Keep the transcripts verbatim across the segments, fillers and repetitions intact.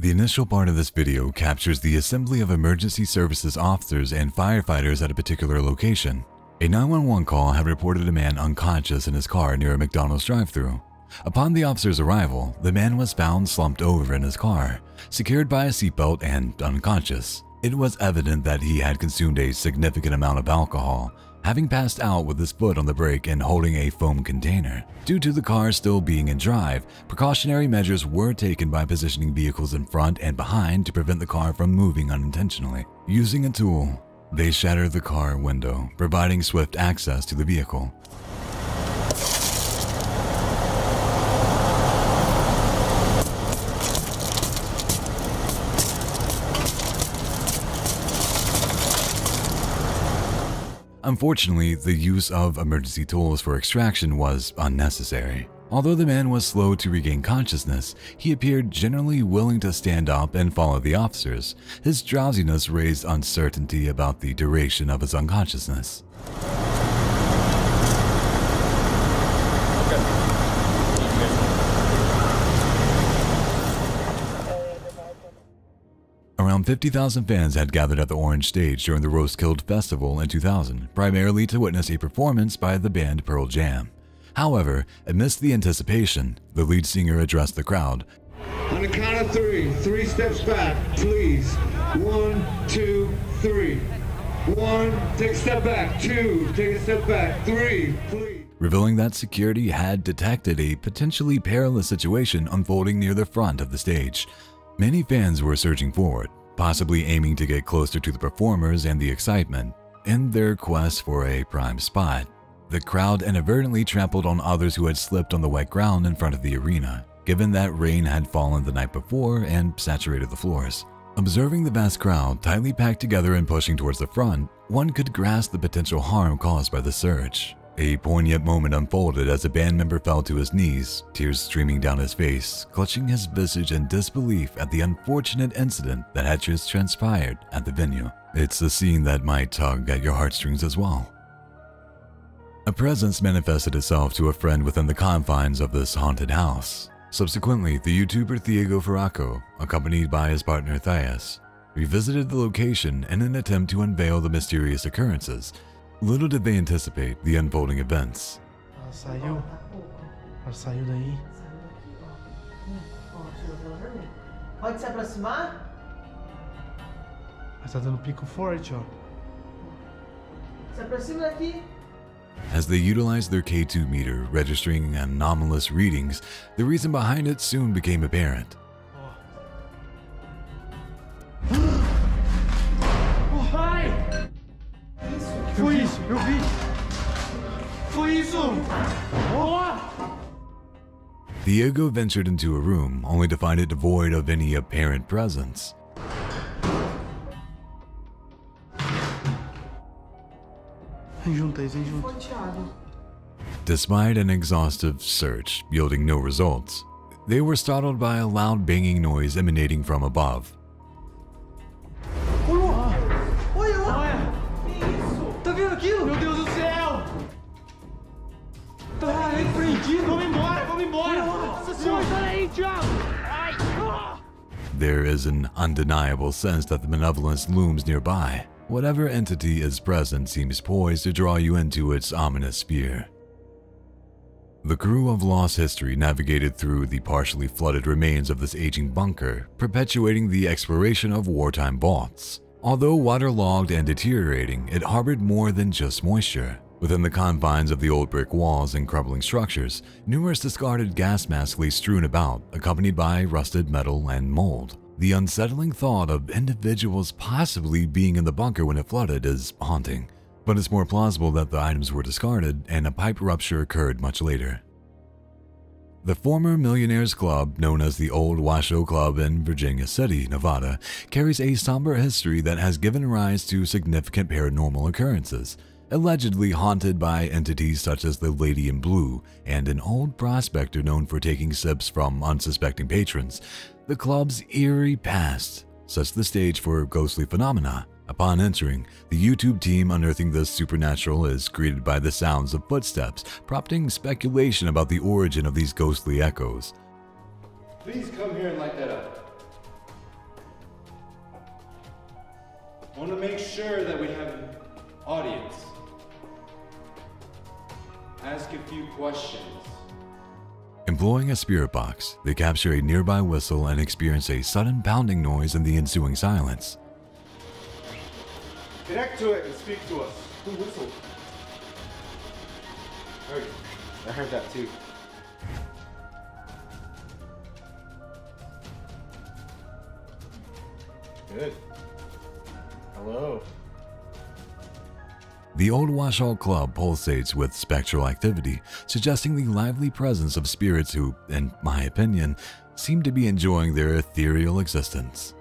The initial part of this video captures the assembly of emergency services officers and firefighters at a particular location. A nine one one call had reported a man unconscious in his car near a McDonald's drive-thru. Upon the officer's arrival, the man was found slumped over in his car, secured by a seatbelt and unconscious. It was evident that he had consumed a significant amount of alcohol, having passed out with his foot on the brake and holding a foam container. Due to the car still being in drive, precautionary measures were taken by positioning vehicles in front and behind to prevent the car from moving unintentionally. Using a tool, they shattered the car window, providing swift access to the vehicle. Unfortunately, the use of emergency tools for extraction was unnecessary. Although the man was slow to regain consciousness, he appeared generally willing to stand up and follow the officers. His drowsiness raised uncertainty about the duration of his unconsciousness. Around fifty thousand fans had gathered at the Orange Stage during the Roskilde Festival in two thousand, primarily to witness a performance by the band Pearl Jam. However, amidst the anticipation, the lead singer addressed the crowd. On the count of three, three steps back, please. One, two, three. One, take a step back. Two, take a step back. Three, please. Revealing that security had detected a potentially perilous situation unfolding near the front of the stage. Many fans were surging forward, possibly aiming to get closer to the performers and the excitement. In their quest for a prime spot, the crowd inadvertently trampled on others who had slipped on the wet ground in front of the arena, given that rain had fallen the night before and saturated the floors. Observing the vast crowd tightly packed together and pushing towards the front, one could grasp the potential harm caused by the surge. A poignant moment unfolded as a band member fell to his knees, tears streaming down his face, clutching his visage in disbelief at the unfortunate incident that had just transpired at the venue. It's a scene that might tug at your heartstrings as well. A presence manifested itself to a friend within the confines of this haunted house. Subsequently, the YouTuber Thiago Ferraco, accompanied by his partner Thais, revisited the location in an attempt to unveil the mysterious occurrences. Little did they anticipate the unfolding events. As they utilized their K two meter, registering anomalous readings, the reason behind it soon became apparent. Thiago ventured into a room, only to find it devoid of any apparent presence. Despite an exhaustive search yielding no results, they were startled by a loud banging noise emanating from above. There is an undeniable sense that the malevolence looms nearby. Whatever entity is present seems poised to draw you into its ominous sphere. The crew of Lost History navigated through the partially flooded remains of this aging bunker, perpetuating the exploration of wartime vaults. Although waterlogged and deteriorating, it harbored more than just moisture. Within the confines of the old brick walls and crumbling structures, numerous discarded gas masks lay strewn about, accompanied by rusted metal and mold. The unsettling thought of individuals possibly being in the bunker when it flooded is haunting, but it's more plausible that the items were discarded and a pipe rupture occurred much later. The former millionaires' club, known as the Old Washoe Club in Virginia City, Nevada, carries a somber history that has given rise to significant paranormal occurrences, allegedly haunted by entities such as the Lady in Blue and an old prospector known for taking sips from unsuspecting patrons. The club's eerie past sets the stage for ghostly phenomena. Upon entering, the YouTube team unearthing the supernatural is greeted by the sounds of footsteps, prompting speculation about the origin of these ghostly echoes. Please come here and light that up. I want to make sure that we have an audience. Ask a few questions. Employing a spirit box, they capture a nearby whistle and experience a sudden pounding noise in the ensuing silence. Connect to it and speak to us. Who whistled? Heard. I heard that too. Good. Hello. The Old Washoe Club pulsates with spectral activity, suggesting the lively presence of spirits who, in my opinion, seem to be enjoying their ethereal existence.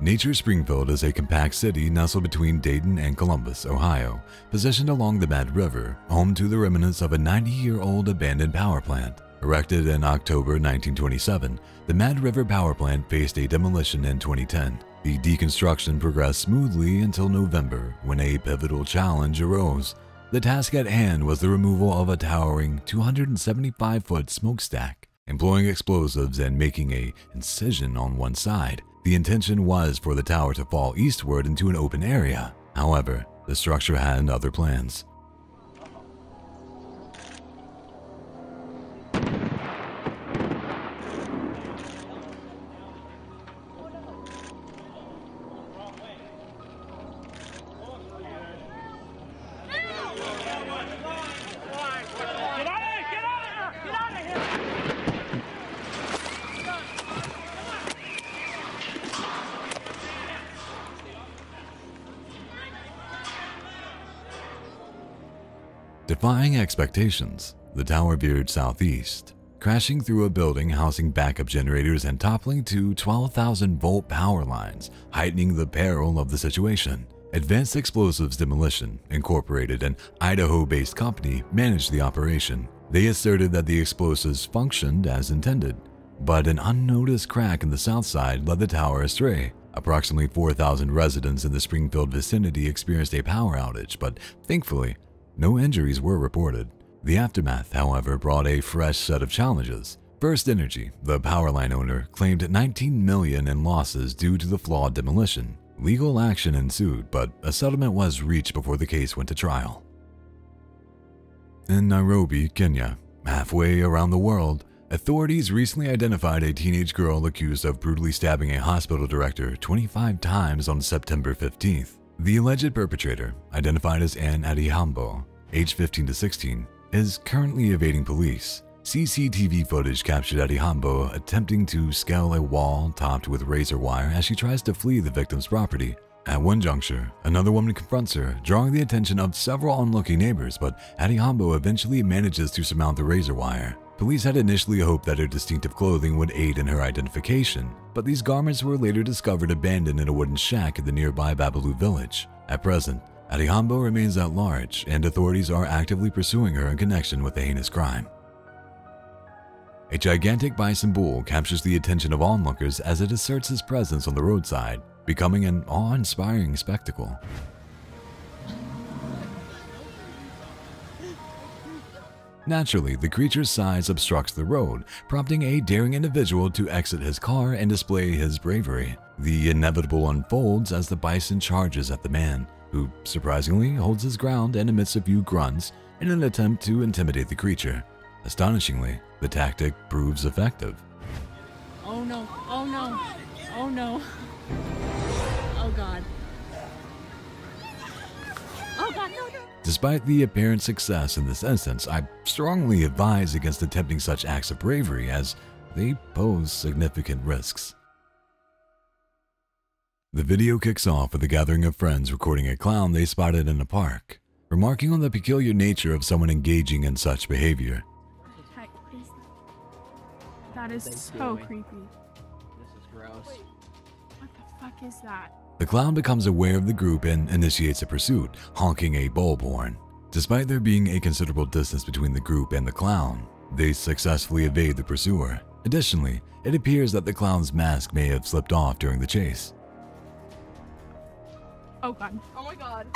Nature Springfield is a compact city nestled between Dayton and Columbus, Ohio, positioned along the Mad River, home to the remnants of a ninety-year-old abandoned power plant. Erected in October nineteen twenty-seven, the Mad River power plant faced a demolition in twenty ten. The deconstruction progressed smoothly until November, when a pivotal challenge arose. The task at hand was the removal of a towering two hundred seventy-five foot smokestack, employing explosives and making an incision on one side. The intention was for the tower to fall eastward into an open area. However, the structure had other plans. Defying expectations, the tower veered southeast, crashing through a building housing backup generators and toppling to twelve thousand volt power lines, heightening the peril of the situation. Advanced Explosives Demolition, Incorporated, an Idaho-based company, managed the operation. They asserted that the explosives functioned as intended, but an unnoticed crack in the south side led the tower astray. Approximately four thousand residents in the Springfield vicinity experienced a power outage, but thankfully, no injuries were reported. The aftermath, however, brought a fresh set of challenges. First Energy, the power line owner, claimed nineteen million dollars in losses due to the flawed demolition. Legal action ensued, but a settlement was reached before the case went to trial. In Nairobi, Kenya, halfway around the world, authorities recently identified a teenage girl accused of brutally stabbing a hospital director twenty-five times on September fifteenth. The alleged perpetrator, identified as Anne Adhiambo, aged fifteen to sixteen, is currently evading police. C C T V footage captured Adhiambo attempting to scale a wall topped with razor wire as she tries to flee the victim's property. At one juncture, another woman confronts her, drawing the attention of several onlooking neighbors, but Adhiambo eventually manages to surmount the razor wire. Police had initially hoped that her distinctive clothing would aid in her identification, but these garments were later discovered abandoned in a wooden shack in the nearby Babalu village. At present, Adhiambo remains at large, and authorities are actively pursuing her in connection with the heinous crime. A gigantic bison bull captures the attention of onlookers as it asserts its presence on the roadside, becoming an awe-inspiring spectacle. Naturally, the creature's size obstructs the road, prompting a daring individual to exit his car and display his bravery. The inevitable unfolds as the bison charges at the man, who surprisingly holds his ground and emits a few grunts in an attempt to intimidate the creature. Astonishingly, the tactic proves effective. Oh no, oh no, oh no, oh god. Oh god, no, no. Despite the apparent success in this instance, I strongly advise against attempting such acts of bravery as they pose significant risks. The video kicks off with a gathering of friends recording a clown they spotted in a park, remarking on the peculiar nature of someone engaging in such behavior. That is so creepy. This is gross. Wait, what the fuck is that? The clown becomes aware of the group and initiates a pursuit, honking a bulb horn. Despite there being a considerable distance between the group and the clown, they successfully evade the pursuer. Additionally, it appears that the clown's mask may have slipped off during the chase. Oh god. Oh my god.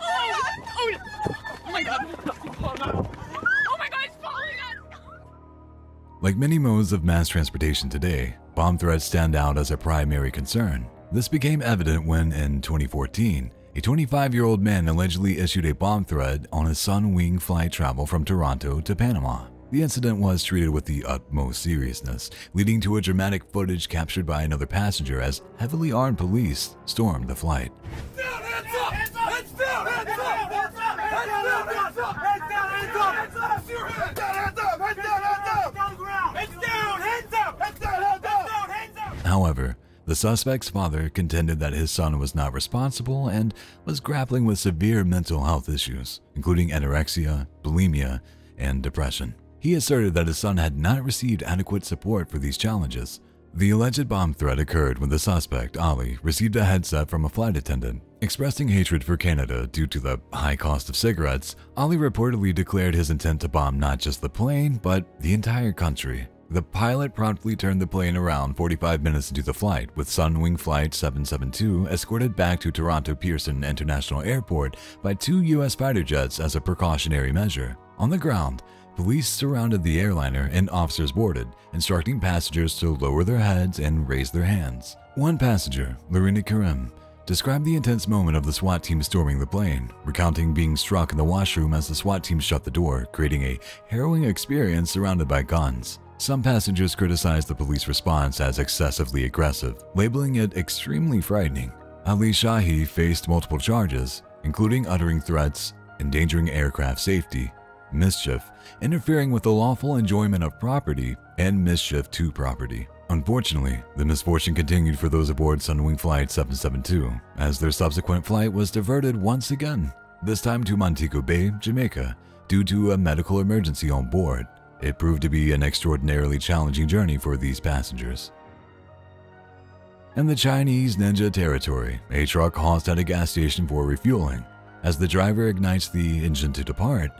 Oh my god. Oh my god. Oh my god. Oh my god, it's falling on. Like many modes of mass transportation today, bomb threats stand out as a primary concern. This became evident when, in twenty fourteen, a twenty-five-year-old man allegedly issued a bomb threat on a Sunwing flight travel from Toronto to Panama. The incident was treated with the utmost seriousness, leading to a dramatic footage captured by another passenger as heavily armed police stormed the flight. However, the suspect's father contended that his son was not responsible and was grappling with severe mental health issues, including anorexia, bulimia, and depression. He asserted that his son had not received adequate support for these challenges. The alleged bomb threat occurred when the suspect, Ali, received a headset from a flight attendant. Expressing hatred for Canada due to the high cost of cigarettes, Ali reportedly declared his intent to bomb not just the plane, but the entire country. The pilot promptly turned the plane around forty-five minutes into the flight, with Sunwing Flight seven seven two escorted back to Toronto Pearson International Airport by two U S fighter jets as a precautionary measure. On the ground, police surrounded the airliner and officers boarded, instructing passengers to lower their heads and raise their hands. One passenger, Lorena Karim, described the intense moment of the SWAT team storming the plane, recounting being struck in the washroom as the SWAT team shut the door, creating a harrowing experience surrounded by guns. Some passengers criticized the police response as excessively aggressive, labeling it extremely frightening. Ali Shahi faced multiple charges, including uttering threats, endangering aircraft safety, mischief, interfering with the lawful enjoyment of property, and mischief to property. Unfortunately, the misfortune continued for those aboard Sunwing Flight seven seven two, as their subsequent flight was diverted once again, this time to Montego Bay, Jamaica, due to a medical emergency on board. It proved to be an extraordinarily challenging journey for these passengers. In the Chinese Ninja territory, a truck halts at a gas station for refueling. As the driver ignites the engine to depart,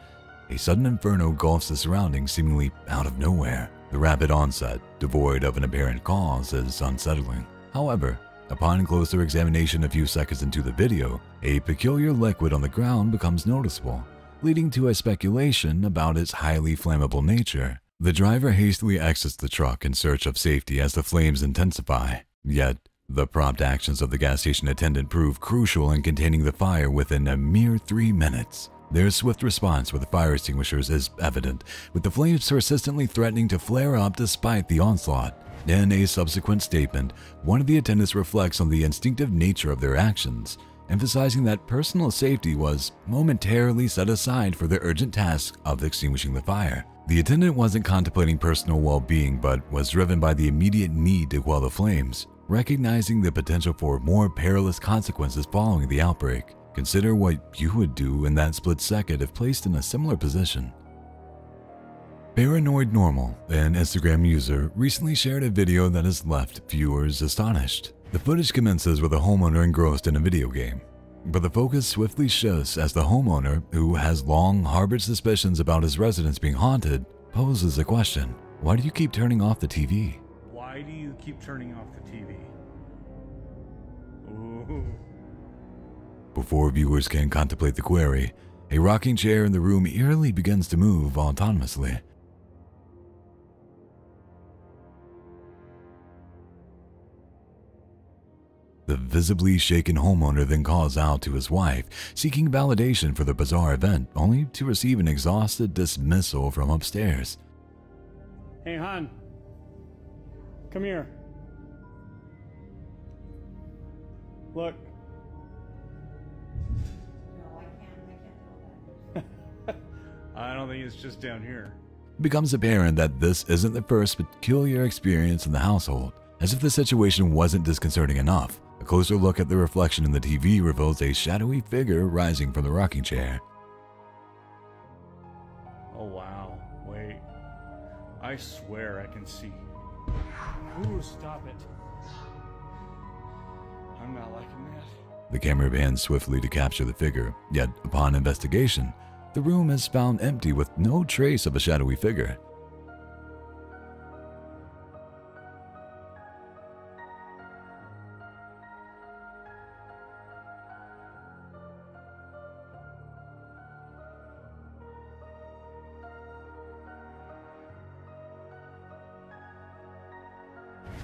a sudden inferno engulfs the surroundings seemingly out of nowhere. The rapid onset, devoid of an apparent cause, is unsettling. However, upon closer examination a few seconds into the video, a peculiar liquid on the ground becomes noticeable, leading to a speculation about its highly flammable nature. The driver hastily exits the truck in search of safety as the flames intensify. Yet, the prompt actions of the gas station attendant prove crucial in containing the fire within a mere three minutes. Their swift response with fire extinguishers is evident, with the flames persistently threatening to flare up despite the onslaught. In a subsequent statement, one of the attendants reflects on the instinctive nature of their actions, emphasizing that personal safety was momentarily set aside for the urgent task of extinguishing the fire. The attendant wasn't contemplating personal well-being but was driven by the immediate need to quell the flames, recognizing the potential for more perilous consequences following the outbreak. Consider what you would do in that split second if placed in a similar position. Paranoid Normal, an Instagram user, recently shared a video that has left viewers astonished. The footage commences with a homeowner engrossed in a video game, but the focus swiftly shifts as the homeowner, who has long harbored suspicions about his residence being haunted, poses a question. Why do you keep turning off the T V? Why do you keep turning off the T V? Ooh. Before viewers can contemplate the query, a rocking chair in the room eerily begins to move autonomously. The visibly shaken homeowner then calls out to his wife, seeking validation for the bizarre event, only to receive an exhausted dismissal from upstairs. Hey, hon. Come here. Look. No, I can't. I can't. I don't think it's just down here. It becomes apparent that this isn't the first peculiar experience in the household. As if the situation wasn't disconcerting enough, a closer look at the reflection in the T V reveals a shadowy figure rising from the rocking chair. Oh wow, wait. I swear I can see. Ooh, stop it. I'm not liking that. The camera pans swiftly to capture the figure, yet upon investigation, the room is found empty with no trace of a shadowy figure.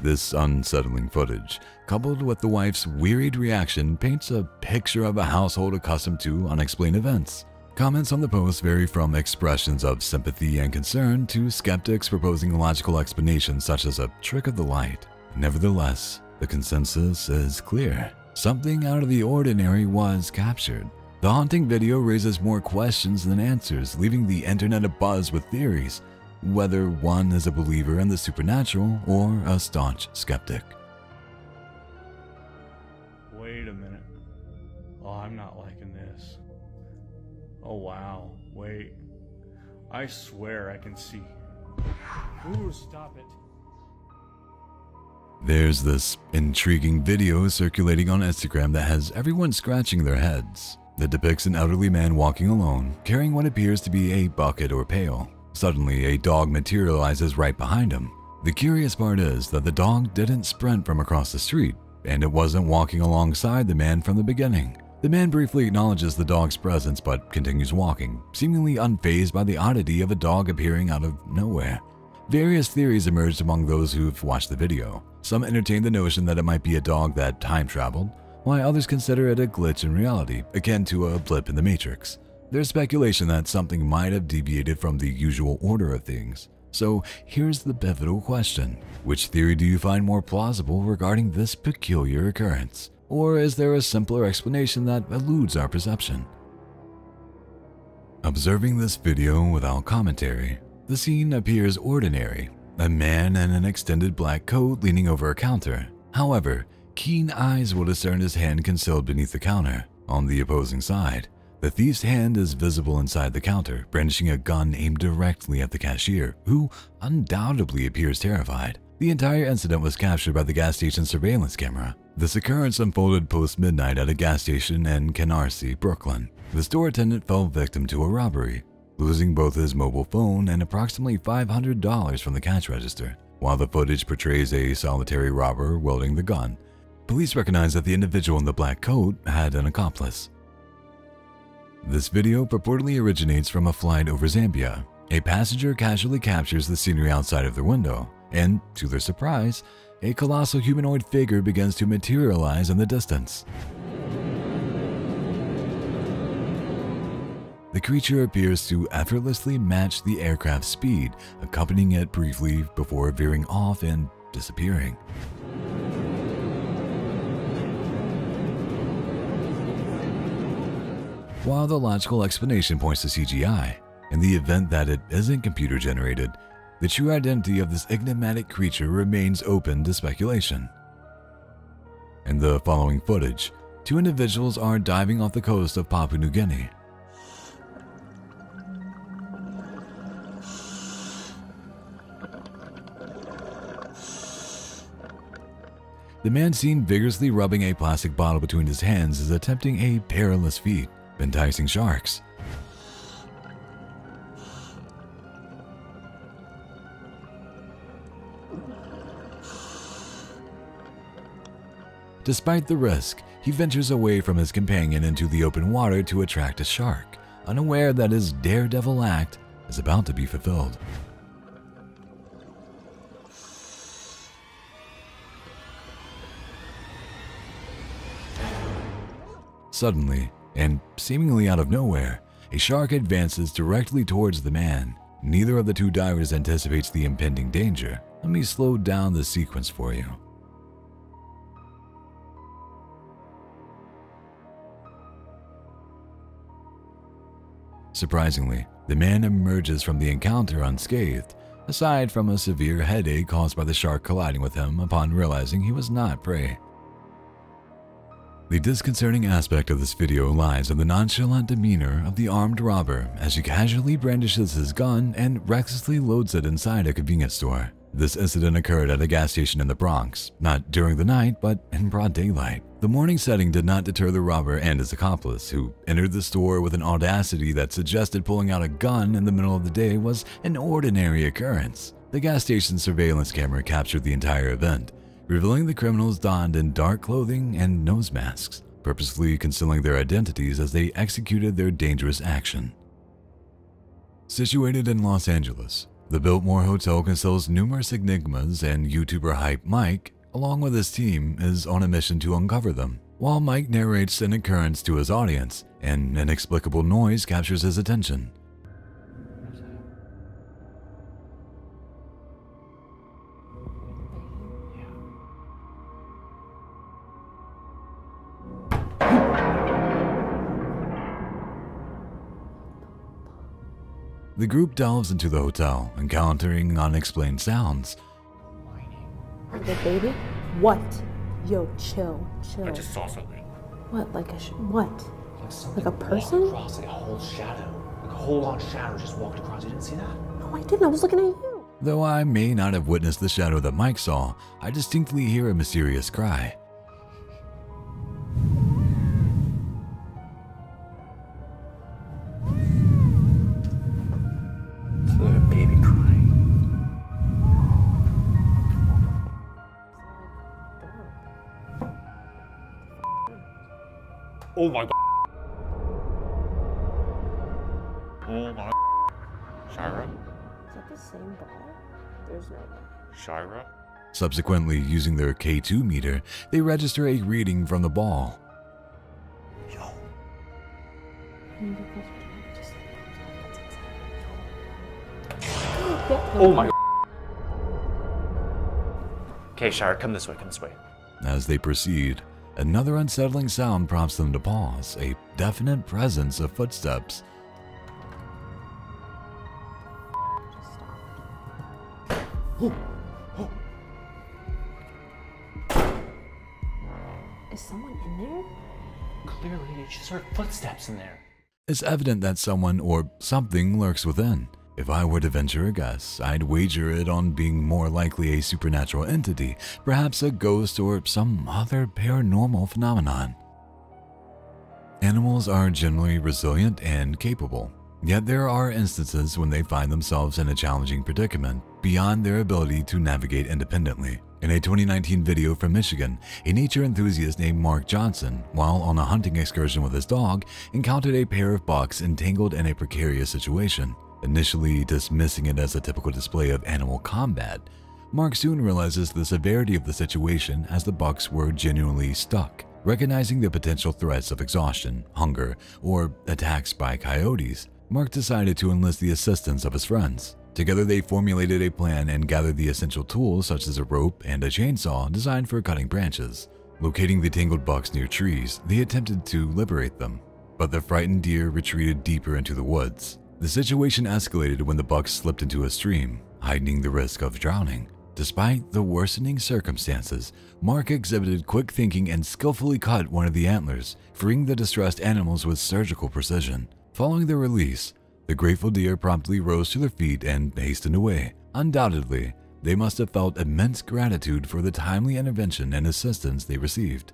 This unsettling footage, coupled with the wife's wearied reaction, paints a picture of a household accustomed to unexplained events. Comments on the post vary from expressions of sympathy and concern to skeptics proposing logical explanations such as a trick of the light. Nevertheless, the consensus is clear. Something out of the ordinary was captured. The haunting video raises more questions than answers, leaving the internet abuzz with theories, whether one is a believer in the supernatural or a staunch skeptic. Wait a minute. Oh, I'm not liking this. Oh wow, wait. I swear I can see. Ooh, stop it. There's this intriguing video circulating on Instagram that has everyone scratching their heads. It depicts an elderly man walking alone, carrying what appears to be a bucket or pail. Suddenly, a dog materializes right behind him. The curious part is that the dog didn't sprint from across the street, and it wasn't walking alongside the man from the beginning. The man briefly acknowledges the dog's presence but continues walking, seemingly unfazed by the oddity of a dog appearing out of nowhere. Various theories emerged among those who've watched the video. Some entertain the notion that it might be a dog that time-traveled, while others consider it a glitch in reality, akin to a blip in the Matrix. There's speculation that something might have deviated from the usual order of things. So here's the pivotal question. Which theory do you find more plausible regarding this peculiar occurrence? Or is there a simpler explanation that eludes our perception? Observing this video without commentary, the scene appears ordinary. A man in an extended black coat leaning over a counter. However, keen eyes will discern his hand concealed beneath the counter. On the opposing side, the thief's hand is visible inside the counter, brandishing a gun aimed directly at the cashier, who undoubtedly appears terrified. The entire incident was captured by the gas station surveillance camera. This occurrence unfolded post-midnight at a gas station in Canarsie, Brooklyn. The store attendant fell victim to a robbery, losing both his mobile phone and approximately five hundred dollars from the cash register. While the footage portrays a solitary robber wielding the gun, police recognize that the individual in the black coat had an accomplice. This video purportedly originates from a flight over Zambia. A passenger casually captures the scenery outside of their window, and, to their surprise, a colossal humanoid figure begins to materialize in the distance. The creature appears to effortlessly match the aircraft's speed, accompanying it briefly before veering off and disappearing. While the logical explanation points to C G I, in the event that it isn't computer-generated, the true identity of this enigmatic creature remains open to speculation. In the following footage, two individuals are diving off the coast of Papua New Guinea. The man seen vigorously rubbing a plastic bottle between his hands is attempting a perilous feat, enticing sharks. Despite the risk, he ventures away from his companion into the open water to attract a shark, unaware that his daredevil act is about to be fulfilled. Suddenly, and seemingly out of nowhere, a shark advances directly towards the man. Neither of the two divers anticipates the impending danger. Let me slow down the sequence for you. Surprisingly, the man emerges from the encounter unscathed, aside from a severe headache caused by the shark colliding with him upon realizing he was not prey. The disconcerting aspect of this video lies in the nonchalant demeanor of the armed robber as he casually brandishes his gun and recklessly loads it inside a convenience store. This incident occurred at a gas station in the Bronx, not during the night, but in broad daylight. The morning setting did not deter the robber and his accomplice, who entered the store with an audacity that suggested pulling out a gun in the middle of the day was an ordinary occurrence. The gas station surveillance camera captured the entire event, revealing the criminals donned in dark clothing and nose masks, purposefully concealing their identities as they executed their dangerous action. Situated in Los Angeles, The Biltmore Hotel conceals numerous enigmas, and YouTuber Hype Mike, along with his team, is on a mission to uncover them. While Mike narrates an occurrence to his audience, an inexplicable noise captures his attention. The group delves into the hotel, encountering unexplained sounds. Okay, baby? What? Yo, chill, chill. I just saw something. What? Like a sh what? Like, like a person? Across, like a whole shadow. Like a whole long shadow just walked across. You didn't see that? No, I didn't. I was looking at you. Though I may not have witnessed the shadow that Mike saw, I distinctly hear a mysterious cry. Oh my God. Oh my Shira? Is that the same ball? There's no one. Shira? Subsequently, using their K two meter, they register a reading from the ball. Yo. Oh my God. Okay, Shira, come this way, come this way. As they proceed, another unsettling sound prompts them to pause, a definite presence of footsteps. Ooh. Ooh. Is someone in there? Clearly, you just heard footsteps in there. It's evident that someone or something lurks within. If I were to venture a guess, I'd wager it on being more likely a supernatural entity, perhaps a ghost or some other paranormal phenomenon. Animals are generally resilient and capable, yet there are instances when they find themselves in a challenging predicament beyond their ability to navigate independently. In a twenty nineteen video from Michigan, a nature enthusiast named Mark Johnson, while on a hunting excursion with his dog, encountered a pair of bucks entangled in a precarious situation. Initially dismissing it as a typical display of animal combat, Mark soon realizes the severity of the situation as the bucks were genuinely stuck, recognizing the potential threats of exhaustion, hunger, or attacks by coyotes. Mark decided to enlist the assistance of his friends. Together they formulated a plan and gathered the essential tools such as a rope and a chainsaw designed for cutting branches. Locating the tangled bucks near trees, they attempted to liberate them, but the frightened deer retreated deeper into the woods. The situation escalated when the bucks slipped into a stream, heightening the risk of drowning. Despite the worsening circumstances, Mark exhibited quick thinking and skillfully cut one of the antlers, freeing the distressed animals with surgical precision. Following their release, the grateful deer promptly rose to their feet and hastened away. Undoubtedly, they must have felt immense gratitude for the timely intervention and assistance they received.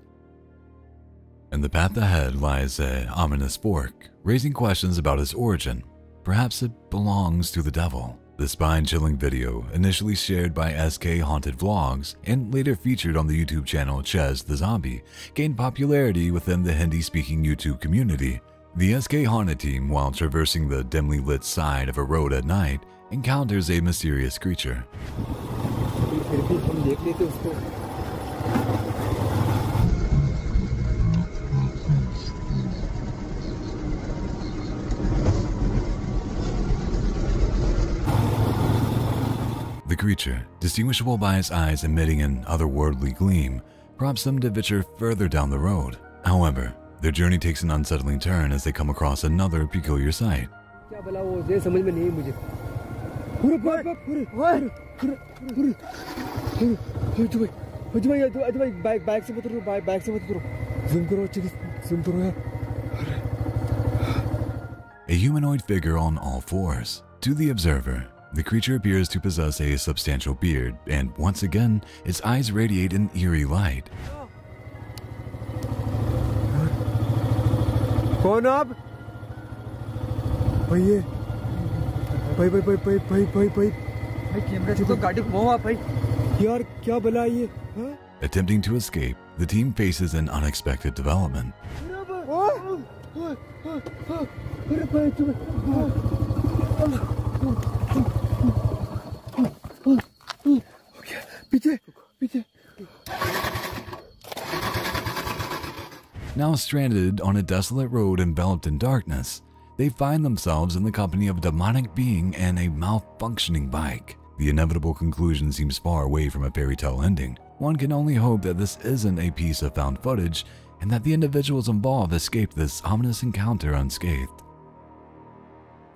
In the path ahead lies an ominous fork, raising questions about its origin. Perhaps it belongs to the devil. The spine-chilling video, initially shared by S K Haunted Vlogs and later featured on the YouTube channel Chez the Zombie, gained popularity within the Hindi-speaking YouTube community. The S K Haunted team, while traversing the dimly lit side of a road at night, encounters a mysterious creature. The creature, distinguishable by its eyes emitting an otherworldly gleam, prompts them to venture further down the road. However, their journey takes an unsettling turn as they come across another peculiar sight. A humanoid figure on all fours. To the observer, the creature appears to possess a substantial beard, and once again, its eyes radiate an eerie light. Attempting to escape, the team faces an unexpected development. Now stranded on a desolate road enveloped in darkness, they find themselves in the company of a demonic being and a malfunctioning bike. The inevitable conclusion seems far away from a fairy tale ending. One can only hope that this isn't a piece of found footage and that the individuals involved escaped this ominous encounter unscathed.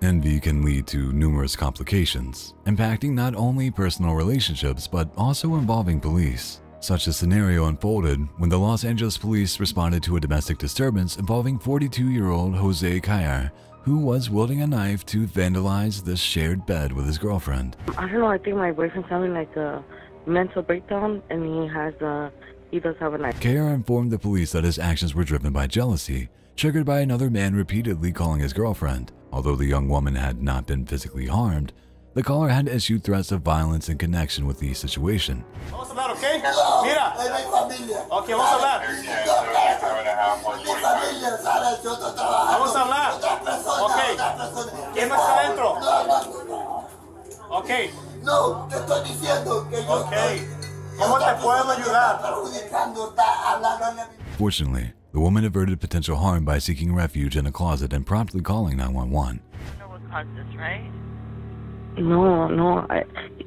Envy can lead to numerous complications, impacting not only personal relationships but also involving police. Such a scenario unfolded when the Los Angeles police responded to a domestic disturbance involving forty-two-year-old Jose Kayar, who was wielding a knife to vandalize this shared bed with his girlfriend. I don't know, I think my boyfriend's having like a mental breakdown and he has a, he does have a knife. Kayar informed the police that his actions were driven by jealousy, triggered by another man repeatedly calling his girlfriend. Although the young woman had not been physically harmed, the caller had issued threats of violence in connection with the situation. Vamos a hablar, okay? Hello. Mira. Es mi familia. Okay, vamos a hablar. Vamos a hablar. Okay. ¿Quién más está adentro? Okay. No, te estoy diciendo que yo estoy. ¿Cómo te puedo ayudar? Fortunately, the woman averted potential harm by seeking refuge in a closet and promptly calling nine one one. You know what caused this, right? No, no, I,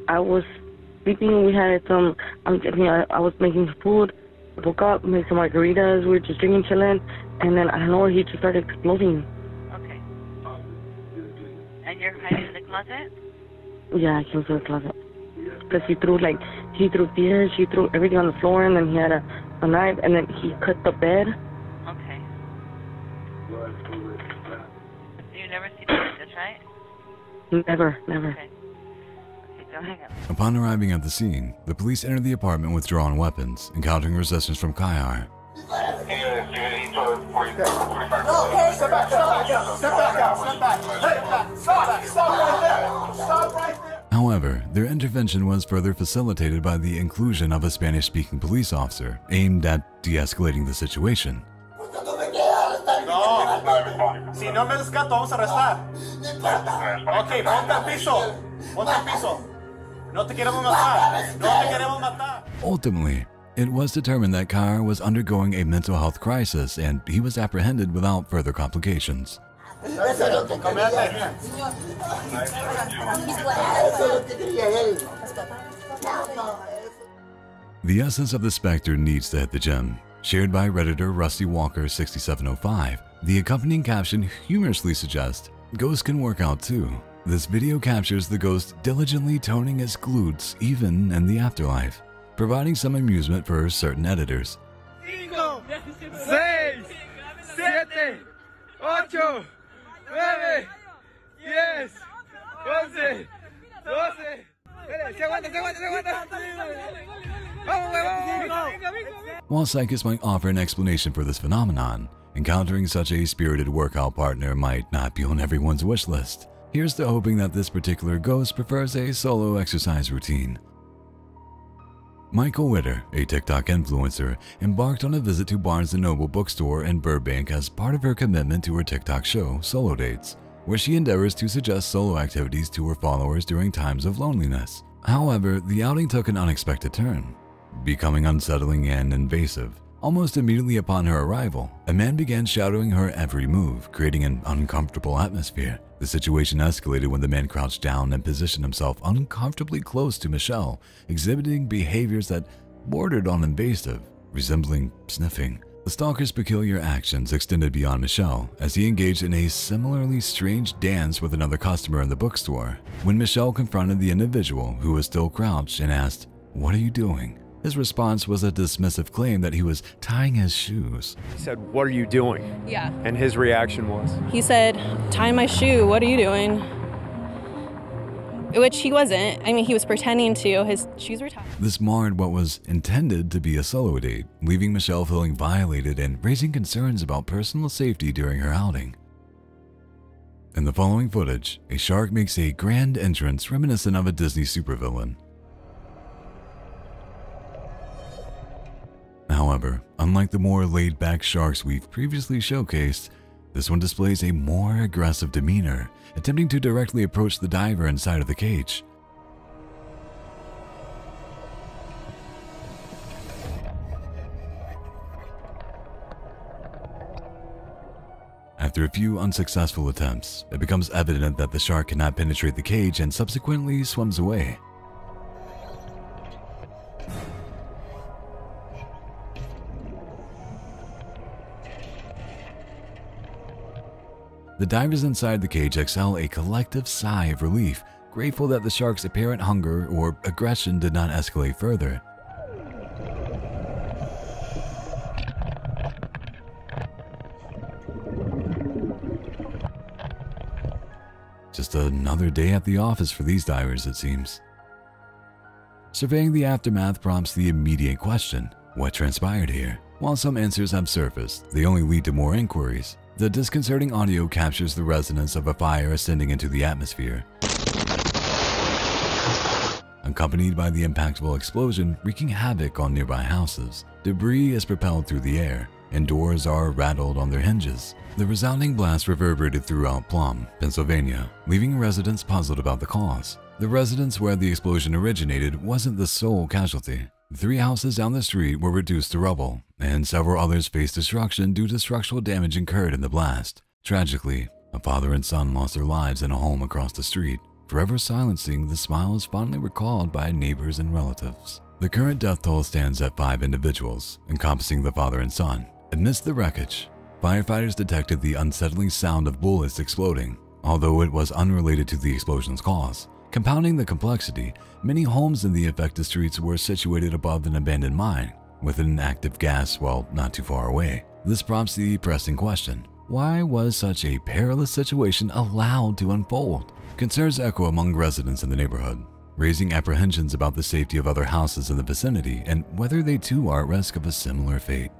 I was sleeping, we had some, um, I mean, I, I was making food, woke up, made some margaritas, we were just drinking, chilling, and then I don't know, he just started exploding. Okay. And you're hiding in the closet? Yeah, I came to the closet. Because he threw, like, he threw tears, he threw everything on the floor, and then he had a, a knife, and then he cut the bed. Okay. You never see this, right? Never, never. Okay. Okay, go hang up. Upon arriving at the scene, the police entered the apartment with drawn weapons, encountering resistance from Kayar. However, their intervention was further facilitated by the inclusion of a Spanish-speaking police officer aimed at de-escalating the situation. Si no me rescato, vamos a arrestar. Ok, ponte al piso. Ponte al piso. No te queremos matar. No te queremos matar. Ultimately, it was determined that Kayar was undergoing a mental health crisis and he was apprehended without further complications. The essence of the specter needs to hit the gym. Shared by Redditor Rusty Walker sixty-seven oh five, the accompanying caption humorously suggests, "Ghosts can work out too." This video captures the ghost diligently toning its glutes even in the afterlife, providing some amusement for certain editors. Cinco, seis, siete, ocho, nueve, diez, once, doce. While psychics might offer an explanation for this phenomenon, encountering such a spirited workout partner might not be on everyone's wish list. Here's to hoping that this particular ghost prefers a solo exercise routine. Michael Witter, a TikTok influencer, embarked on a visit to Barnes and Noble bookstore in Burbank as part of her commitment to her TikTok show, Solo Dates, where she endeavors to suggest solo activities to her followers during times of loneliness. However, the outing took an unexpected turn, becoming unsettling and invasive. Almost immediately upon her arrival, a man began shadowing her every move, creating an uncomfortable atmosphere. The situation escalated when the man crouched down and positioned himself uncomfortably close to Michelle, exhibiting behaviors that bordered on invasive, resembling sniffing. The stalker's peculiar actions extended beyond Michelle, as he engaged in a similarly strange dance with another customer in the bookstore. When Michelle confronted the individual, who was still crouched, and asked, "What are you doing?" his response was a dismissive claim that he was tying his shoes. He said, "What are you doing?" Yeah. And his reaction was? He said, "Tie my shoe, what are you doing?" Which he wasn't. I mean, he was pretending to. His shoes were tied. This marred what was intended to be a solo date, leaving Michelle feeling violated and raising concerns about personal safety during her outing. In the following footage, a shark makes a grand entrance reminiscent of a Disney supervillain. However, unlike the more laid-back sharks we've previously showcased, this one displays a more aggressive demeanor, attempting to directly approach the diver inside of the cage. After a few unsuccessful attempts, it becomes evident that the shark cannot penetrate the cage and subsequently swims away. The divers inside the cage exhale a collective sigh of relief, grateful that the shark's apparent hunger or aggression did not escalate further. Just another day at the office for these divers, it seems. Surveying the aftermath prompts the immediate question, what transpired here? While some answers have surfaced, they only lead to more inquiries. The disconcerting audio captures the resonance of a fire ascending into the atmosphere, accompanied by the impactful explosion wreaking havoc on nearby houses. Debris is propelled through the air, and doors are rattled on their hinges. The resounding blast reverberated throughout Plum, Pennsylvania, leaving residents puzzled about the cause. The residence where the explosion originated wasn't the sole casualty. Three houses down the street were reduced to rubble, and several others faced destruction due to structural damage incurred in the blast. Tragically, a father and son lost their lives in a home across the street, forever silencing the smiles fondly recalled by neighbors and relatives. The current death toll stands at five individuals, encompassing the father and son. Amidst the wreckage, firefighters detected the unsettling sound of bullets exploding, although it was unrelated to the explosion's cause. Compounding the complexity, many homes in the affected streets were situated above an abandoned mine, with an active gas well not too far away. This prompts the pressing question, why was such a perilous situation allowed to unfold? Concerns echo among residents in the neighborhood, raising apprehensions about the safety of other houses in the vicinity and whether they too are at risk of a similar fate.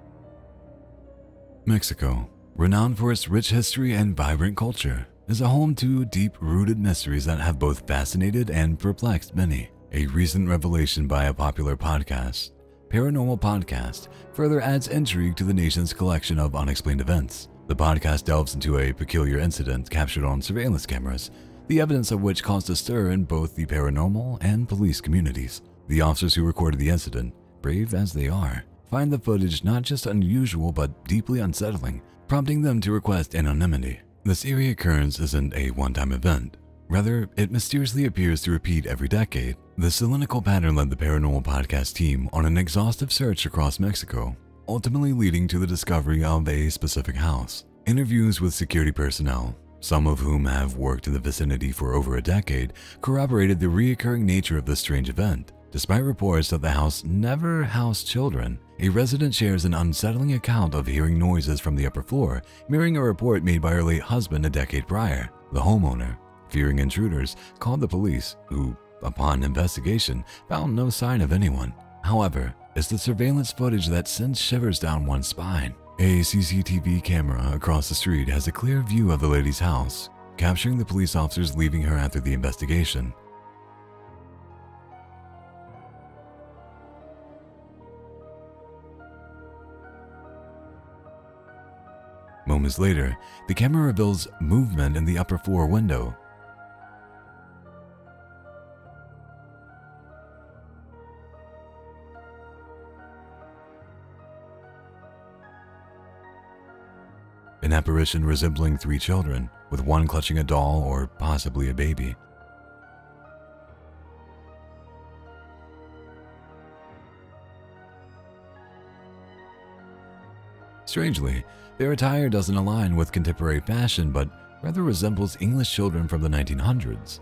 Mexico, renowned for its rich history and vibrant culture, is a home to deep-rooted mysteries that have both fascinated and perplexed many. A recent revelation by a popular podcast, Paranormal Podcast, further adds intrigue to the nation's collection of unexplained events. The podcast delves into a peculiar incident captured on surveillance cameras, the evidence of which caused a stir in both the paranormal and police communities. The officers who recorded the incident, brave as they are, find the footage not just unusual but deeply unsettling, prompting them to request anonymity. This eerie occurrence isn't a one-time event. Rather, it mysteriously appears to repeat every decade. The cylindrical pattern led the Paranormal Podcast team on an exhaustive search across Mexico, ultimately leading to the discovery of a specific house. Interviews with security personnel, some of whom have worked in the vicinity for over a decade, corroborated the reoccurring nature of this strange event. Despite reports that the house never housed children, a resident shares an unsettling account of hearing noises from the upper floor, mirroring a report made by her late husband a decade prior. The homeowner, fearing intruders, called the police, who, upon investigation, found no sign of anyone. However, it's the surveillance footage that sends shivers down one's spine. A C C T V camera across the street has a clear view of the lady's house, capturing the police officers leaving her after the investigation. Moments later, the camera reveals movement in the upper floor window. An apparition resembling three children, with one clutching a doll or possibly a baby. Strangely, their attire doesn't align with contemporary fashion, but rather resembles English children from the nineteen hundreds.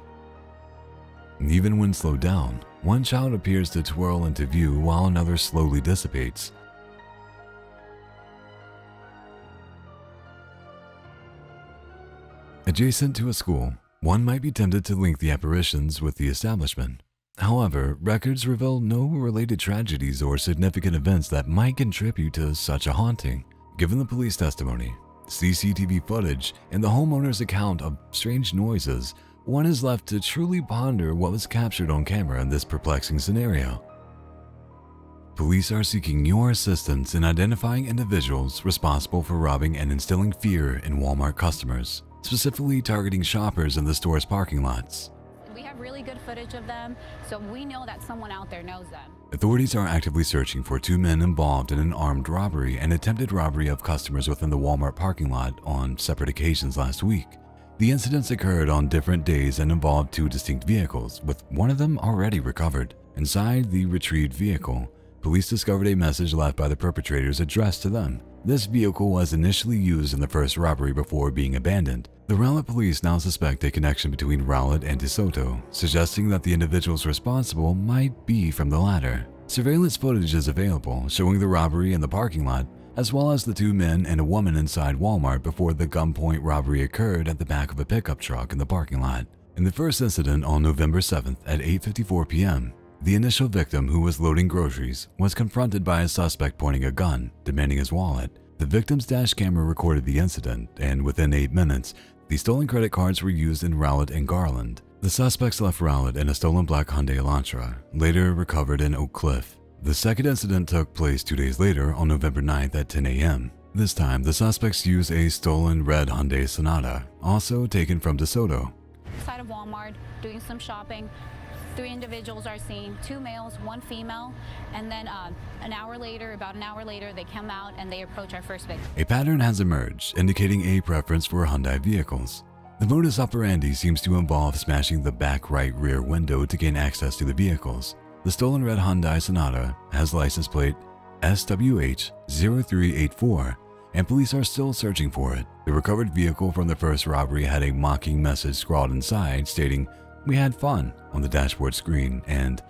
Even when slowed down, one child appears to twirl into view while another slowly dissipates. Adjacent to a school, one might be tempted to link the apparitions with the establishment. However, records reveal no related tragedies or significant events that might contribute to such a haunting. Given the police testimony, C C T V footage, and the homeowner's account of strange noises, one is left to truly ponder what was captured on camera in this perplexing scenario. Police are seeking your assistance in identifying individuals responsible for robbing and instilling fear in Walmart customers, specifically targeting shoppers in the store's parking lots. have really good footage of them, so we know that someone out there knows them. Authorities are actively searching for two men involved in an armed robbery and attempted robbery of customers within the Walmart parking lot on separate occasions last week. The incidents occurred on different days and involved two distinct vehicles, with one of them already recovered. Inside the retrieved vehicle, police discovered a message left by the perpetrators addressed to them. This vehicle was initially used in the first robbery before being abandoned. The Rowlett police now suspect a connection between Rowlett and DeSoto, suggesting that the individuals responsible might be from the latter. Surveillance footage is available, showing the robbery in the parking lot, as well as the two men and a woman inside Walmart before the gunpoint robbery occurred at the back of a pickup truck in the parking lot. In the first incident on November seventh at eight fifty-four p m, the initial victim, who was loading groceries, was confronted by a suspect pointing a gun, demanding his wallet. The victim's dash camera recorded the incident, and within eight minutes, the stolen credit cards were used in Rowlett and Garland. The suspects left Rowlett in a stolen black Hyundai Elantra, later recovered in Oak Cliff. The second incident took place two days later on November ninth at ten a m This time, the suspects used a stolen red Hyundai Sonata, also taken from DeSoto. Inside of Walmart, doing some shopping. Three individuals are seen, two males, one female, and then uh, an hour later, about an hour later, they come out and they approach our first victim. A pattern has emerged, indicating a preference for Hyundai vehicles. The modus operandi seems to involve smashing the back right rear window to gain access to the vehicles. The stolen red Hyundai Sonata has license plate S W H zero three eight four, and police are still searching for it. The recovered vehicle from the first robbery had a mocking message scrawled inside stating, "We had fun" on the dashboard screen, and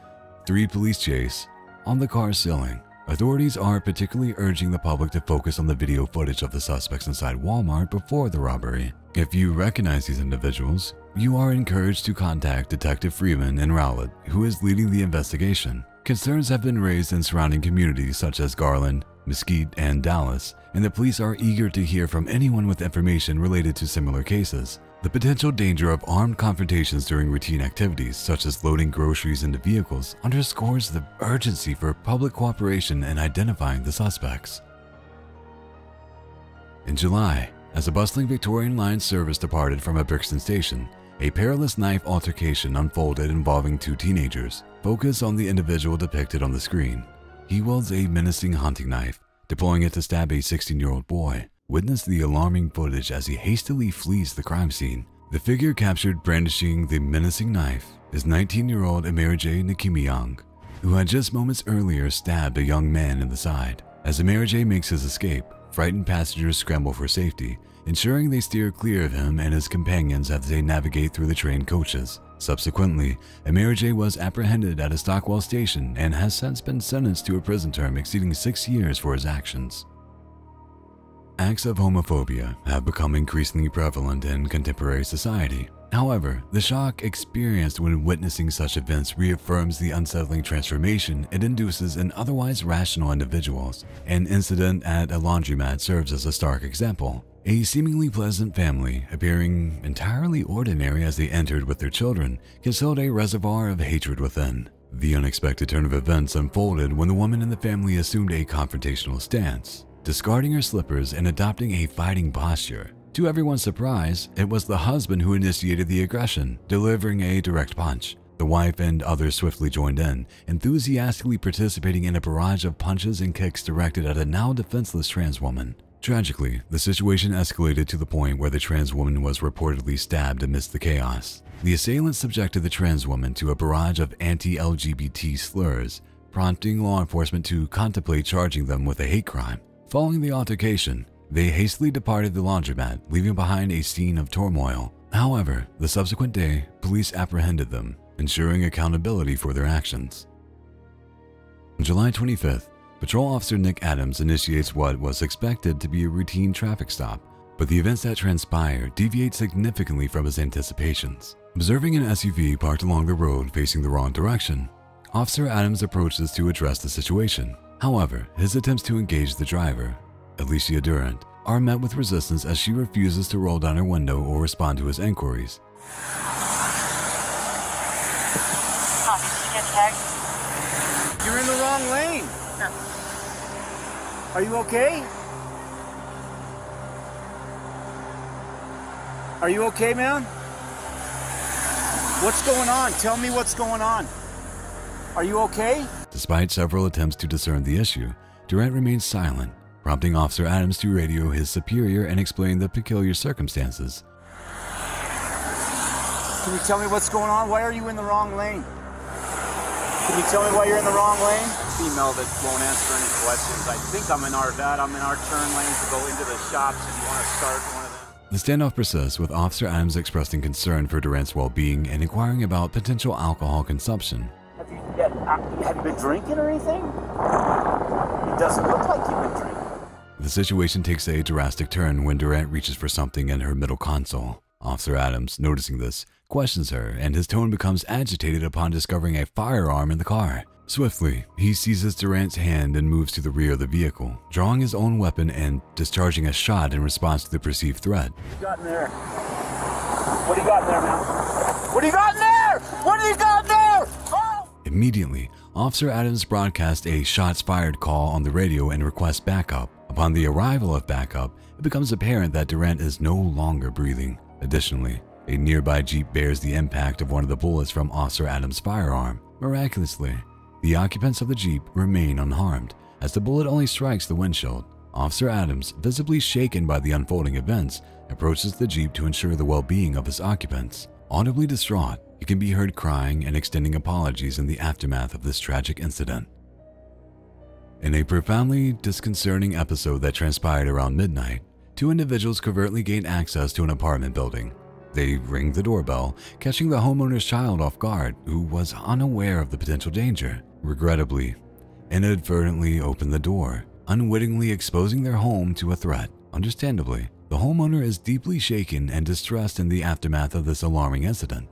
three police chase on the car ceiling. Authorities are particularly urging the public to focus on the video footage of the suspects inside Walmart before the robbery. If you recognize these individuals, you are encouraged to contact Detective Freeman in Rowlett, who is leading the investigation. Concerns have been raised in surrounding communities such as Garland, Mesquite, and Dallas, and the police are eager to hear from anyone with information related to similar cases. The potential danger of armed confrontations during routine activities, such as loading groceries into vehicles, underscores the urgency for public cooperation in identifying the suspects. In July, as a bustling Victorian line service departed from a Brixton station, a perilous knife altercation unfolded involving two teenagers. Focus on the individual depicted on the screen. He wields a menacing hunting knife, deploying it to stab a sixteen-year-old boy. Witness the alarming footage as he hastily flees the crime scene. The figure captured brandishing the menacing knife is nineteen-year-old Emerije Nikimiyong, who had just moments earlier stabbed a young man in the side. As Emerije makes his escape, frightened passengers scramble for safety, ensuring they steer clear of him and his companions as they navigate through the train coaches. Subsequently, Emerije was apprehended at a Stockwell station and has since been sentenced to a prison term exceeding six years for his actions. Acts of homophobia have become increasingly prevalent in contemporary society. However, the shock experienced when witnessing such events reaffirms the unsettling transformation it induces in otherwise rational individuals. An incident at a laundromat serves as a stark example. A seemingly pleasant family, appearing entirely ordinary as they entered with their children, concealed a reservoir of hatred within. The unexpected turn of events unfolded when the woman in the family assumed a confrontational stance, discarding her slippers and adopting a fighting posture. To everyone's surprise, it was the husband who initiated the aggression, delivering a direct punch. The wife and others swiftly joined in, enthusiastically participating in a barrage of punches and kicks directed at a now defenseless trans woman. Tragically, the situation escalated to the point where the trans woman was reportedly stabbed amidst the chaos. The assailants subjected the trans woman to a barrage of anti-L G B T slurs, prompting law enforcement to contemplate charging them with a hate crime. Following the altercation, they hastily departed the laundromat, leaving behind a scene of turmoil. However, the subsequent day, police apprehended them, ensuring accountability for their actions. On July twenty-fifth, Patrol Officer Nick Adams initiates what was expected to be a routine traffic stop, but the events that transpire deviate significantly from his anticipations. Observing an S U V parked along the road facing the wrong direction, Officer Adams approaches to address the situation. However, his attempts to engage the driver, Alicia Durant, are met with resistance as she refuses to roll down her window or respond to his inquiries. Huh, you're in the wrong lane. No. Are you okay? Are you okay, man? What's going on? Tell me what's going on. Are you okay? Despite several attempts to discern the issue, Durant remains silent, prompting Officer Adams to radio his superior and explain the peculiar circumstances. Can you tell me what's going on? Why are you in the wrong lane? Can you tell me why you're in the wrong lane? Female that won't answer any questions. I think I'm in our that. I'm in our turn lane to go into the shops if you want to start one of them. The standoff persists, with Officer Adams expressing concern for Durant's well-being and inquiring about potential alcohol consumption. Have you, yet, have you been drinking or anything? It doesn't look like you've been drinking. The situation takes a drastic turn when Durant reaches for something in her middle console. Officer Adams, noticing this, questions her, and his tone becomes agitated upon discovering a firearm in the car. Swiftly, he seizes Durant's hand and moves to the rear of the vehicle, drawing his own weapon and discharging a shot in response to the perceived threat. What do you got in there? What do you got in there, man? What do you got in there? What do you got in there? Oh! Immediately, Officer Adams broadcasts a shots fired call on the radio and requests backup. Upon the arrival of backup, it becomes apparent that Durant is no longer breathing. Additionally, a nearby Jeep bears the impact of one of the bullets from Officer Adams' firearm. Miraculously, the occupants of the Jeep remain unharmed, as the bullet only strikes the windshield. Officer Adams, visibly shaken by the unfolding events, approaches the Jeep to ensure the well-being of his occupants. Audibly distraught, he can be heard crying and extending apologies in the aftermath of this tragic incident. In a profoundly disconcerting episode that transpired around midnight, two individuals covertly gain access to an apartment building. They ring the doorbell, catching the homeowner's child off guard, who was unaware of the potential danger. Regrettably, inadvertently opened the door, unwittingly exposing their home to a threat. Understandably, the homeowner is deeply shaken and distressed in the aftermath of this alarming incident.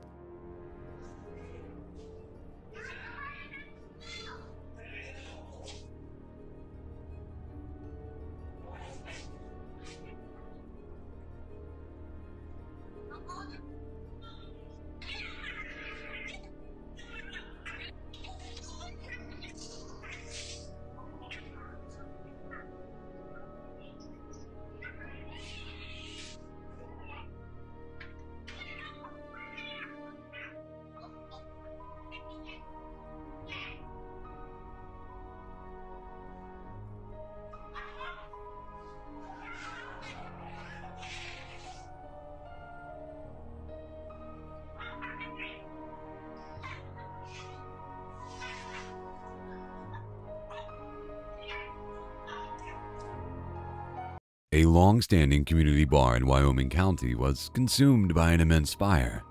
A long-standing community bar in Wyoming County was consumed by an immense fire.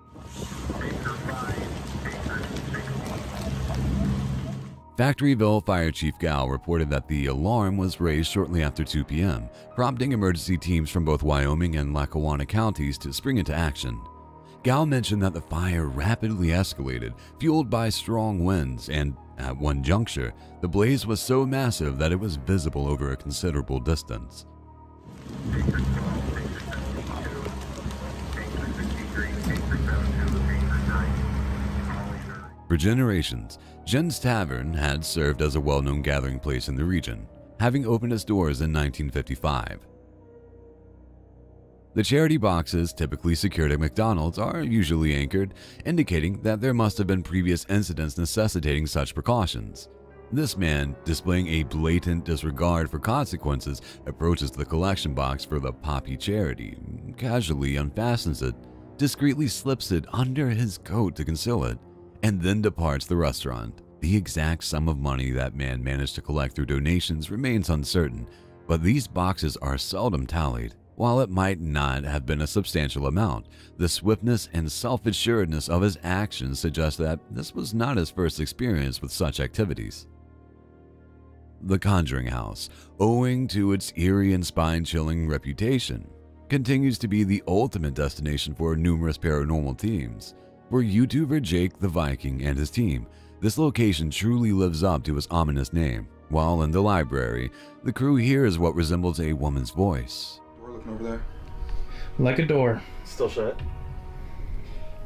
Factoryville Fire Chief Gal reported that the alarm was raised shortly after two P M, prompting emergency teams from both Wyoming and Lackawanna counties to spring into action. Gal mentioned that the fire rapidly escalated, fueled by strong winds, and at one juncture, the blaze was so massive that it was visible over a considerable distance. For generations, Jen's Tavern had served as a well-known gathering place in the region, having opened its doors in nineteen fifty-five. The charity boxes typically secured at McDonald's are usually anchored, indicating that there must have been previous incidents necessitating such precautions. This man, displaying a blatant disregard for consequences, approaches the collection box for the Poppy charity, casually unfastens it, discreetly slips it under his coat to conceal it, and then departs the restaurant. The exact sum of money that man managed to collect through donations remains uncertain, but these boxes are seldom tallied. While it might not have been a substantial amount, the swiftness and self-assuredness of his actions suggest that this was not his first experience with such activities. The Conjuring House, owing to its eerie and spine-chilling reputation, continues to be the ultimate destination for numerous paranormal themes. For YouTuber Jake the Viking and his team, this location truly lives up to its ominous name. While in the library, the crew hears what resembles a woman's voice. Door looking over there. Like a door. Still shut.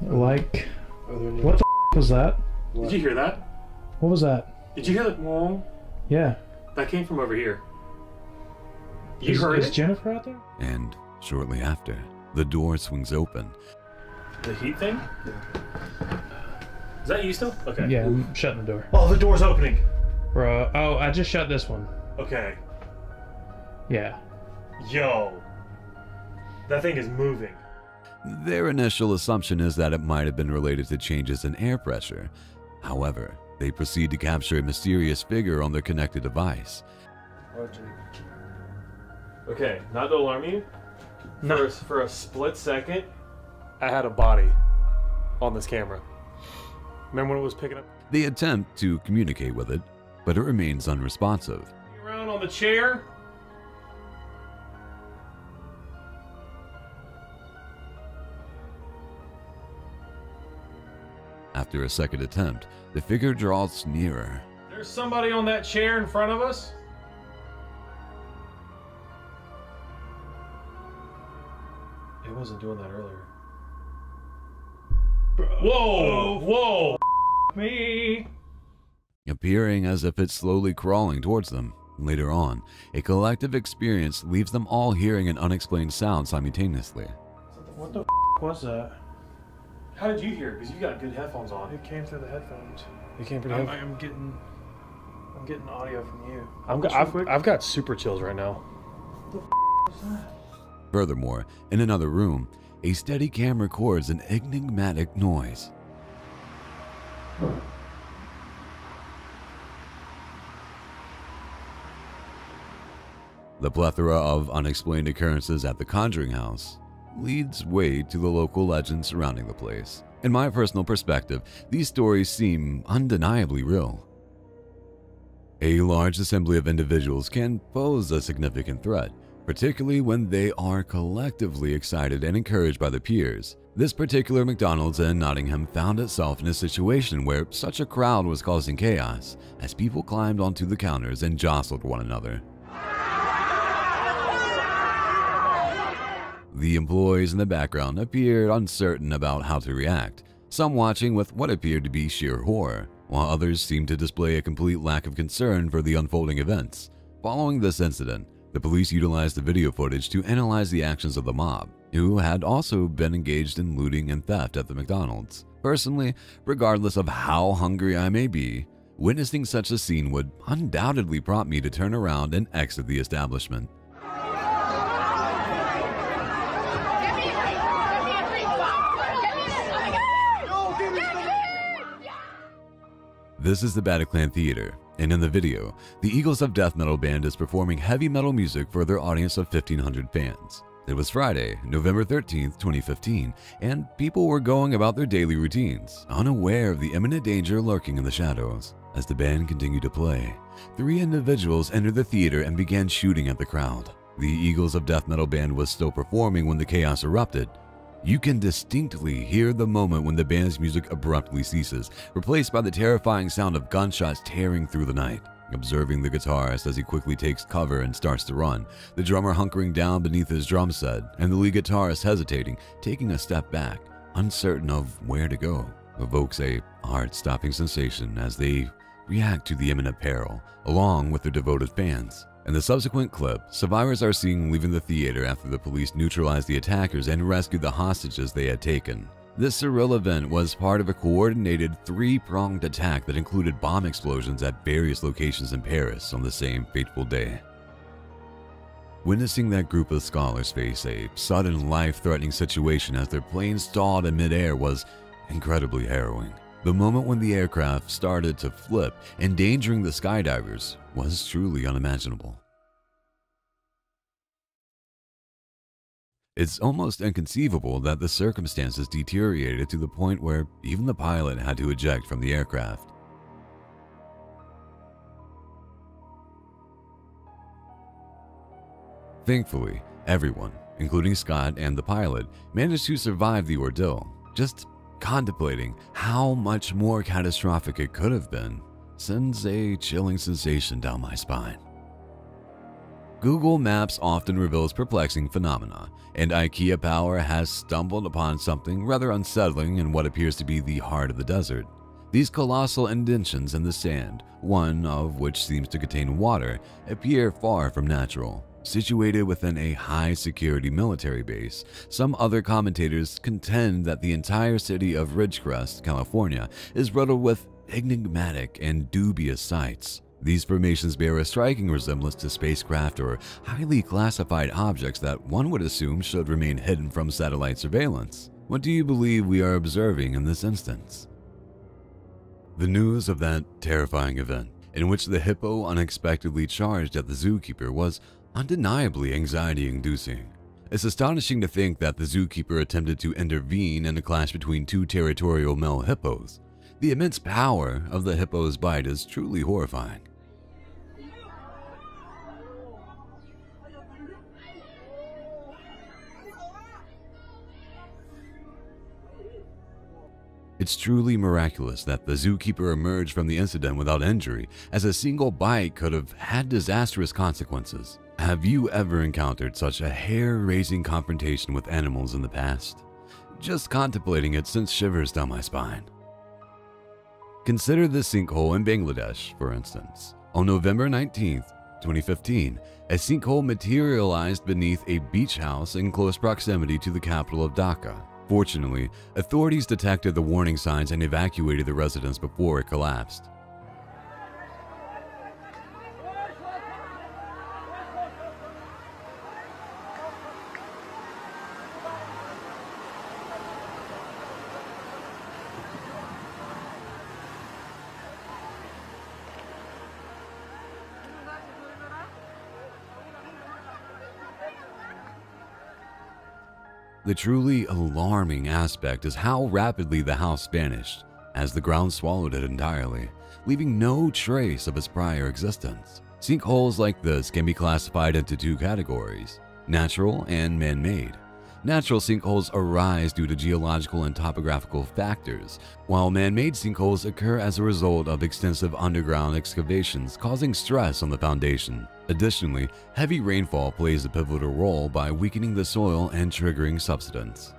Like... What the f was that? What? Did you hear that? What was that? Did you hear that? Wall? Yeah. That came from over here. You is, heard is it? Jennifer out there? And shortly after, the door swings open. The heat thing? Yeah. Is that you still? Okay. Yeah, I'm shutting the door. Oh, the door's opening. Bro, oh, I just shut this one. Okay. Yeah. Yo. That thing is moving. Their initial assumption is that it might have been related to changes in air pressure. However, they proceed to capture a mysterious figure on their connected device. Okay, not to alarm you, no. for, for a split second, I had a body on this camera. Remember when it was picking up? They attempt to communicate with it, but it remains unresponsive. Around on the chair. After a second attempt, the figure draws nearer. There's somebody on that chair in front of us. It wasn't doing that earlier. Whoa! Whoa! Me! Appearing as if it's slowly crawling towards them. Later on, a collective experience leaves them all hearing an unexplained sound simultaneously. What the f was that? How did you hear? Because you got good headphones on. It came through the headphones. It came through. I'm, I'm getting, I'm getting audio from you. I'm got, I've, I've got super chills right now. What the f was that? Furthermore, in another room, a steady cam records an enigmatic noise. The plethora of unexplained occurrences at the Conjuring House leads way to the local legend surrounding the place. In my personal perspective, these stories seem undeniably real. A large assembly of individuals can pose a significant threat, particularly when they are collectively excited and encouraged by their peers. This particular McDonald's in Nottingham found itself in a situation where such a crowd was causing chaos as people climbed onto the counters and jostled one another. The employees in the background appeared uncertain about how to react, some watching with what appeared to be sheer horror, while others seemed to display a complete lack of concern for the unfolding events. Following this incident, the police utilized the video footage to analyze the actions of the mob, who had also been engaged in looting and theft at the McDonald's. Personally, regardless of how hungry I may be, witnessing such a scene would undoubtedly prompt me to turn around and exit the establishment. This is the Bataclan Theater, and in the video, the Eagles of Death Metal Band is performing heavy metal music for their audience of fifteen hundred fans. It was Friday, November thirteenth, twenty fifteen, and people were going about their daily routines, unaware of the imminent danger lurking in the shadows. As the band continued to play, three individuals entered the theater and began shooting at the crowd. The Eagles of Death Metal Band was still performing when the chaos erupted. You can distinctly hear the moment when the band's music abruptly ceases, replaced by the terrifying sound of gunshots tearing through the night. Observing the guitarist as he quickly takes cover and starts to run, the drummer hunkering down beneath his drum set, and the lead guitarist hesitating, taking a step back, uncertain of where to go, evokes a heart-stopping sensation as they react to the imminent peril, along with their devoted fans. In the subsequent clip, survivors are seen leaving the theater after the police neutralized the attackers and rescued the hostages they had taken. This surreal event was part of a coordinated three-pronged attack that included bomb explosions at various locations in Paris on the same fateful day. Witnessing that group of scholars face a sudden life-threatening situation as their plane stalled in midair was incredibly harrowing. The moment when the aircraft started to flip, endangering the skydivers, was truly unimaginable. It's almost inconceivable that the circumstances deteriorated to the point where even the pilot had to eject from the aircraft. Thankfully, everyone, including Scott and the pilot, managed to survive the ordeal. Just contemplating how much more catastrophic it could have been sends a chilling sensation down my spine. Google Maps often reveals perplexing phenomena, and IKEA Power has stumbled upon something rather unsettling in what appears to be the heart of the desert. These colossal indentions in the sand, one of which seems to contain water, appear far from natural. situated within a high-security military base. Some other commentators contend that the entire city of Ridgecrest, California, is riddled with enigmatic and dubious sights. These formations bear a striking resemblance to spacecraft or highly classified objects that one would assume should remain hidden from satellite surveillance. What do you believe we are observing in this instance? The news of that terrifying event, in which the hippo unexpectedly charged at the zookeeper, was undeniably anxiety-inducing. It's astonishing to think that the zookeeper attempted to intervene in a clash between two territorial male hippos. The immense power of the hippo's bite is truly horrifying. It's truly miraculous that the zookeeper emerged from the incident without injury, as a single bite could have had disastrous consequences. Have you ever encountered such a hair-raising confrontation with animals in the past? Just contemplating it sends shivers down my spine. Consider the sinkhole in Bangladesh, for instance. On November nineteenth, twenty fifteen, a sinkhole materialized beneath a beach house in close proximity to the capital of Dhaka. Fortunately, authorities detected the warning signs and evacuated the residents before it collapsed. The truly alarming aspect is how rapidly the house vanished, as the ground swallowed it entirely, leaving no trace of its prior existence. Sinkholes like this can be classified into two categories: natural and man-made. Natural sinkholes arise due to geological and topographical factors, while man-made sinkholes occur as a result of extensive underground excavations, causing stress on the foundation. Additionally, heavy rainfall plays a pivotal role by weakening the soil and triggering subsidence.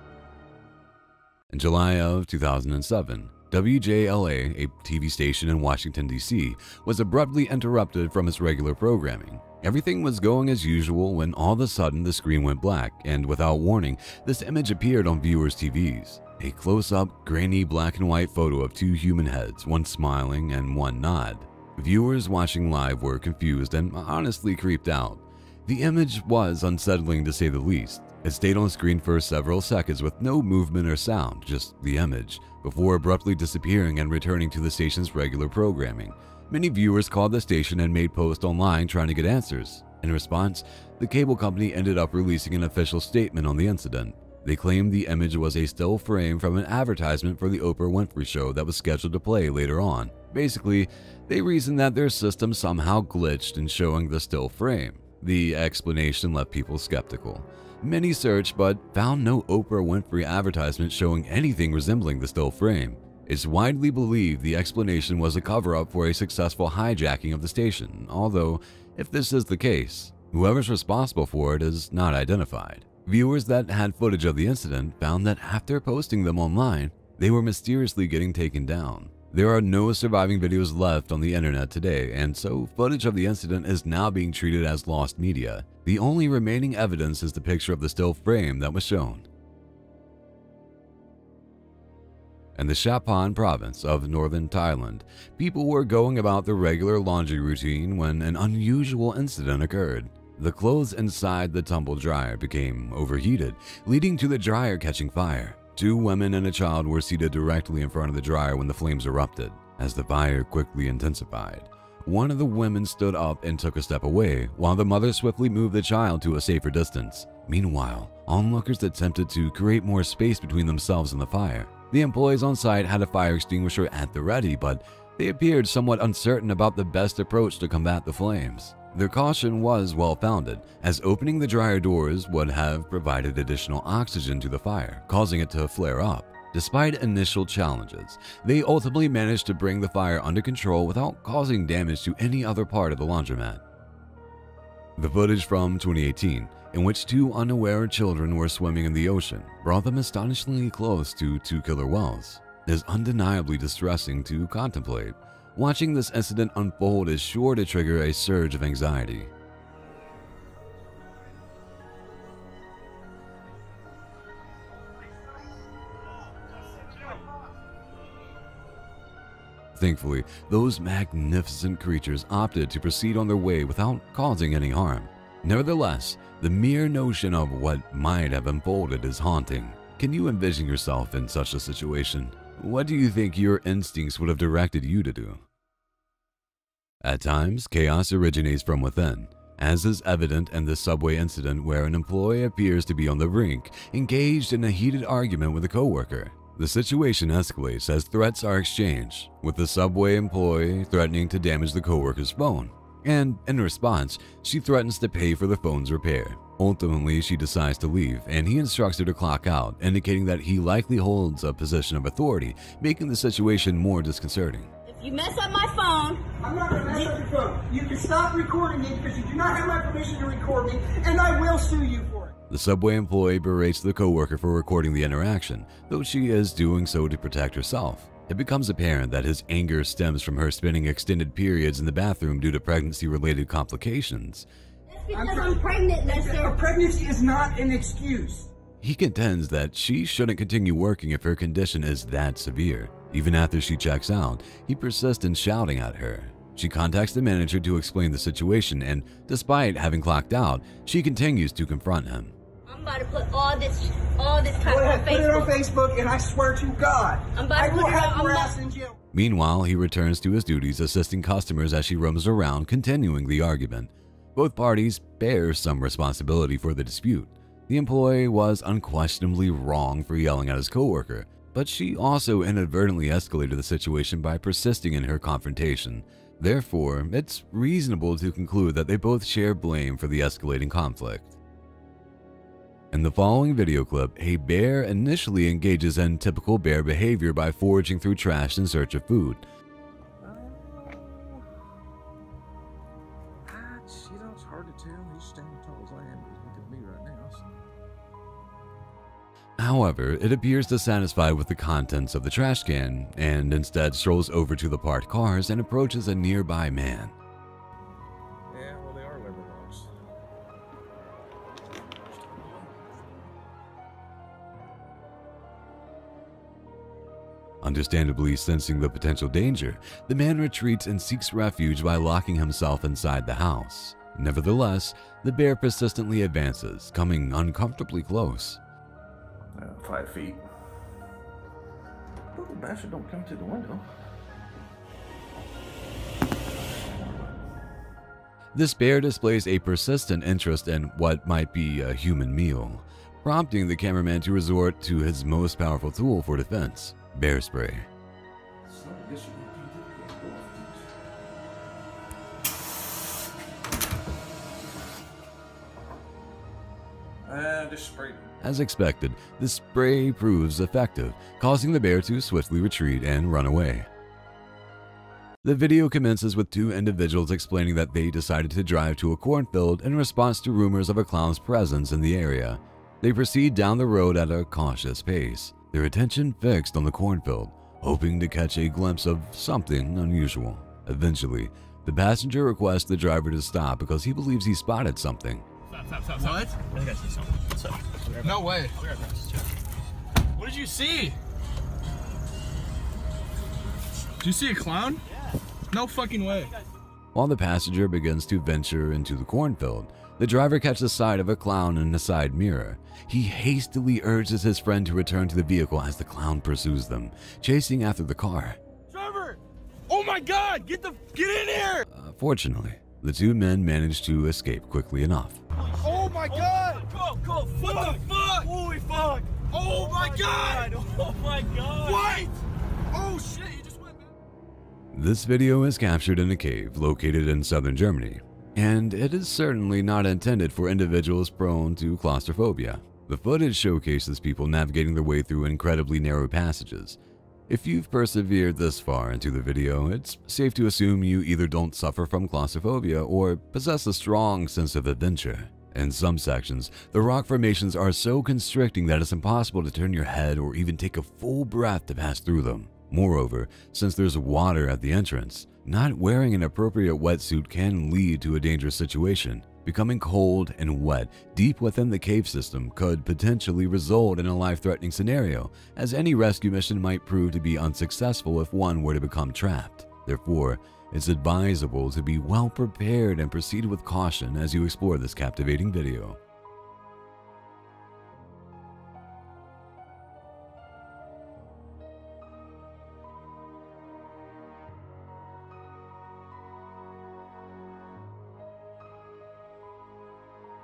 In July of two thousand seven, W J L A, a T V station in Washington, D C, was abruptly interrupted from its regular programming. Everything was going as usual when all of a sudden the screen went black, and without warning, this image appeared on viewers' T Vs. A close-up, grainy black and white photo of two human heads, one smiling and one not. Viewers watching live were confused and honestly creeped out. The image was unsettling to say the least. It stayed on screen for several seconds with no movement or sound, just the image, before abruptly disappearing and returning to the station's regular programming. Many viewers called the station and made posts online trying to get answers. In response, the cable company ended up releasing an official statement on the incident. They claimed the image was a still frame from an advertisement for the Oprah Winfrey Show that was scheduled to play later on. Basically, they reasoned that their system somehow glitched in showing the still frame. The explanation left people skeptical. Many searched but found no Oprah Winfrey advertisement showing anything resembling the still frame. It's widely believed the explanation was a cover-up for a successful hijacking of the station, although, if this is the case, whoever's responsible for it is not identified. Viewers that had footage of the incident found that after posting them online, they were mysteriously getting taken down. There are no surviving videos left on the internet today, and so footage of the incident is now being treated as lost media. The only remaining evidence is the picture of the still frame that was shown. In the Chapan province of northern Thailand, people were going about their regular laundry routine when an unusual incident occurred. The clothes inside the tumble dryer became overheated, leading to the dryer catching fire. Two women and a child were seated directly in front of the dryer when the flames erupted. As the fire quickly intensified, one of the women stood up and took a step away, while the mother swiftly moved the child to a safer distance. Meanwhile, onlookers attempted to create more space between themselves and the fire. The employees on site had a fire extinguisher at the ready, but they appeared somewhat uncertain about the best approach to combat the flames. Their caution was well-founded, as opening the dryer doors would have provided additional oxygen to the fire, causing it to flare up. Despite initial challenges, they ultimately managed to bring the fire under control without causing damage to any other part of the laundromat. The footage from twenty eighteen, in which two unaware children were swimming in the ocean, brought them astonishingly close to two killer whales. It is undeniably distressing to contemplate. Watching this incident unfold is sure to trigger a surge of anxiety. Thankfully, those magnificent creatures opted to proceed on their way without causing any harm. Nevertheless, the mere notion of what might have unfolded is haunting. Can you envision yourself in such a situation? What do you think your instincts would have directed you to do? At times, chaos originates from within, as is evident in the subway incident where an employee appears to be on the brink, engaged in a heated argument with a coworker. The situation escalates as threats are exchanged, with the subway employee threatening to damage the coworker's phone. And in response, she threatens to pay for the phone's repair. Ultimately, she decides to leave, and he instructs her to clock out, indicating that he likely holds a position of authority, making the situation more disconcerting. If you mess up my phone... I'm not going to mess up your phone. You can stop recording me because you do not have my permission to record me, and I will sue you for it. The subway employee berates the coworker for recording the interaction, though she is doing so to protect herself. It becomes apparent that his anger stems from her spending extended periods in the bathroom due to pregnancy-related complications. That's because I'm, I'm pregnant, Lester. A pregnancy is not an excuse. He contends that she shouldn't continue working if her condition is that severe. Even after she checks out, he persists in shouting at her. She contacts the manager to explain the situation, and despite having clocked out, she continues to confront him. I'm about to put all this, all this crap on Facebook. Put it on Facebook, and I swear to God, I'm about to I will put have your ass in jail. Meanwhile, he returns to his duties, assisting customers as she roams around, continuing the argument. Both parties bear some responsibility for the dispute. The employee was unquestionably wrong for yelling at his coworker, but she also inadvertently escalated the situation by persisting in her confrontation. Therefore, it's reasonable to conclude that they both share blame for the escalating conflict. In the following video clip, a bear initially engages in typical bear behavior by foraging through trash in search of food. Uh, I, you know, it's hard to tell. He's standing tall as I am. He's looking at me right now, so. However, it appears dissatisfied with the contents of the trash can and instead strolls over to the parked cars and approaches a nearby man. Understandably sensing the potential danger, the man retreats and seeks refuge by locking himself inside the house. Nevertheless, the bear persistently advances, coming uncomfortably close. Uh, five feet. Little bastard don't come to the window. This bear displays a persistent interest in what might be a human meal, prompting the cameraman to resort to his most powerful tool for defense. Bear spray. As expected, the spray proves effective, causing the bear to swiftly retreat and run away. The video commences with two individuals explaining that they decided to drive to a cornfield in response to rumors of a clown's presence in the area. They proceed down the road at a cautious pace, their attention fixed on the cornfield, hoping to catch a glimpse of something unusual. Eventually, the passenger requests the driver to stop because he believes he spotted something. Stop, stop, stop, stop. What? I think I see something. What's up? No way. What did you see? Did you see a clown? Yeah. No fucking way. While the passenger begins to venture into the cornfield, the driver catches sight of a clown in the side mirror. He hastily urges his friend to return to the vehicle as the clown pursues them, chasing after the car. Driver! Oh my God! Get the get in here! Uh, fortunately, the two men manage to escape quickly enough. Oh my God! Oh my God. Go, go! Fuck. What the fuck? Holy fuck! Oh, oh my God. God! Oh my God! What? Oh shit! You just went back. This video is captured in a cave located in southern Germany, and it is certainly not intended for individuals prone to claustrophobia. The footage showcases people navigating their way through incredibly narrow passages. If you've persevered this far into the video, it's safe to assume you either don't suffer from claustrophobia or possess a strong sense of adventure. In some sections, the rock formations are so constricting that it's impossible to turn your head or even take a full breath to pass through them. Moreover, since there's water at the entrance, not wearing an appropriate wetsuit can lead to a dangerous situation. Becoming cold and wet deep within the cave system could potentially result in a life-threatening scenario, as any rescue mission might prove to be unsuccessful if one were to become trapped. Therefore, it's advisable to be well prepared and proceed with caution as you explore this captivating video.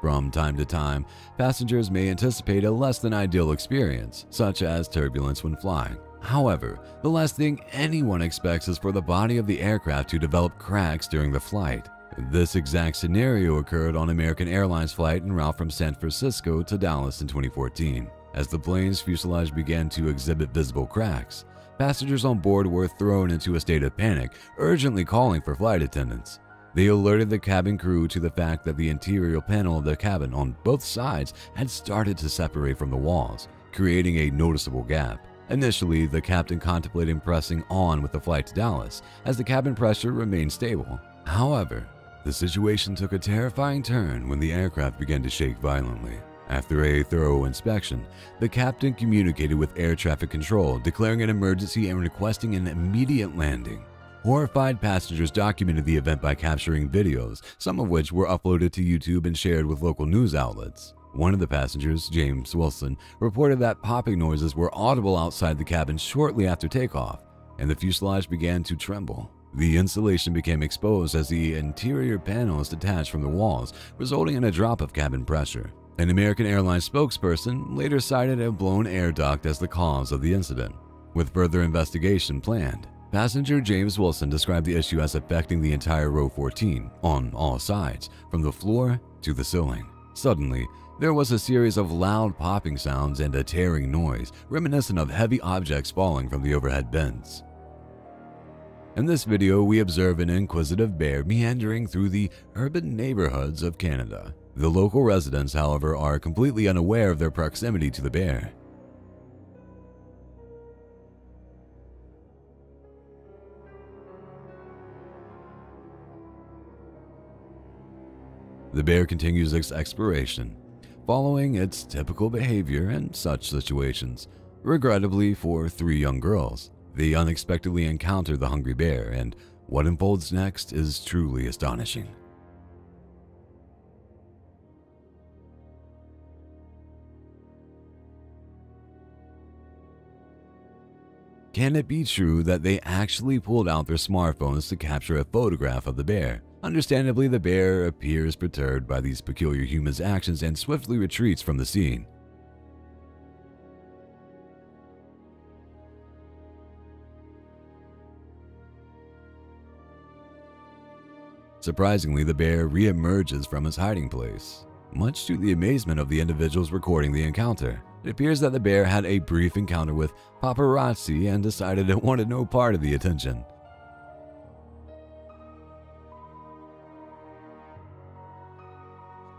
From time to time, passengers may anticipate a less than ideal experience, such as turbulence when flying. However, the last thing anyone expects is for the body of the aircraft to develop cracks during the flight. This exact scenario occurred on American Airlines flight en route from San Francisco to Dallas in twenty fourteen. As the plane's fuselage began to exhibit visible cracks, passengers on board were thrown into a state of panic, urgently calling for flight attendants. They alerted the cabin crew to the fact that the interior panel of the cabin on both sides had started to separate from the walls, creating a noticeable gap. Initially, the captain contemplated pressing on with the flight to Dallas, as the cabin pressure remained stable. However, the situation took a terrifying turn when the aircraft began to shake violently. After a thorough inspection, the captain communicated with air traffic control, declaring an emergency and requesting an immediate landing. Horrified passengers documented the event by capturing videos, some of which were uploaded to YouTube and shared with local news outlets. One of the passengers, James Wilson, reported that popping noises were audible outside the cabin shortly after takeoff, and the fuselage began to tremble. The insulation became exposed as the interior panels detached from the walls, resulting in a drop of cabin pressure. An American Airlines spokesperson later cited a blown air duct as the cause of the incident, with further investigation planned. Passenger James Wilson described the issue as affecting the entire row fourteen on all sides, from the floor to the ceiling. Suddenly, there was a series of loud popping sounds and a tearing noise, reminiscent of heavy objects falling from the overhead bins. In this video, we observe an inquisitive bear meandering through the urban neighborhoods of Canada. The local residents, however, are completely unaware of their proximity to the bear. The bear continues its exploration, following its typical behavior in such situations. Regrettably for three young girls, they unexpectedly encounter the hungry bear, and what unfolds next is truly astonishing. Can it be true that they actually pulled out their smartphones to capture a photograph of the bear? Understandably, the bear appears perturbed by these peculiar humans' actions and swiftly retreats from the scene. Surprisingly, the bear re-emerges from his hiding place, much to the amazement of the individuals recording the encounter. It appears that the bear had a brief encounter with paparazzi and decided it wanted no part of the attention.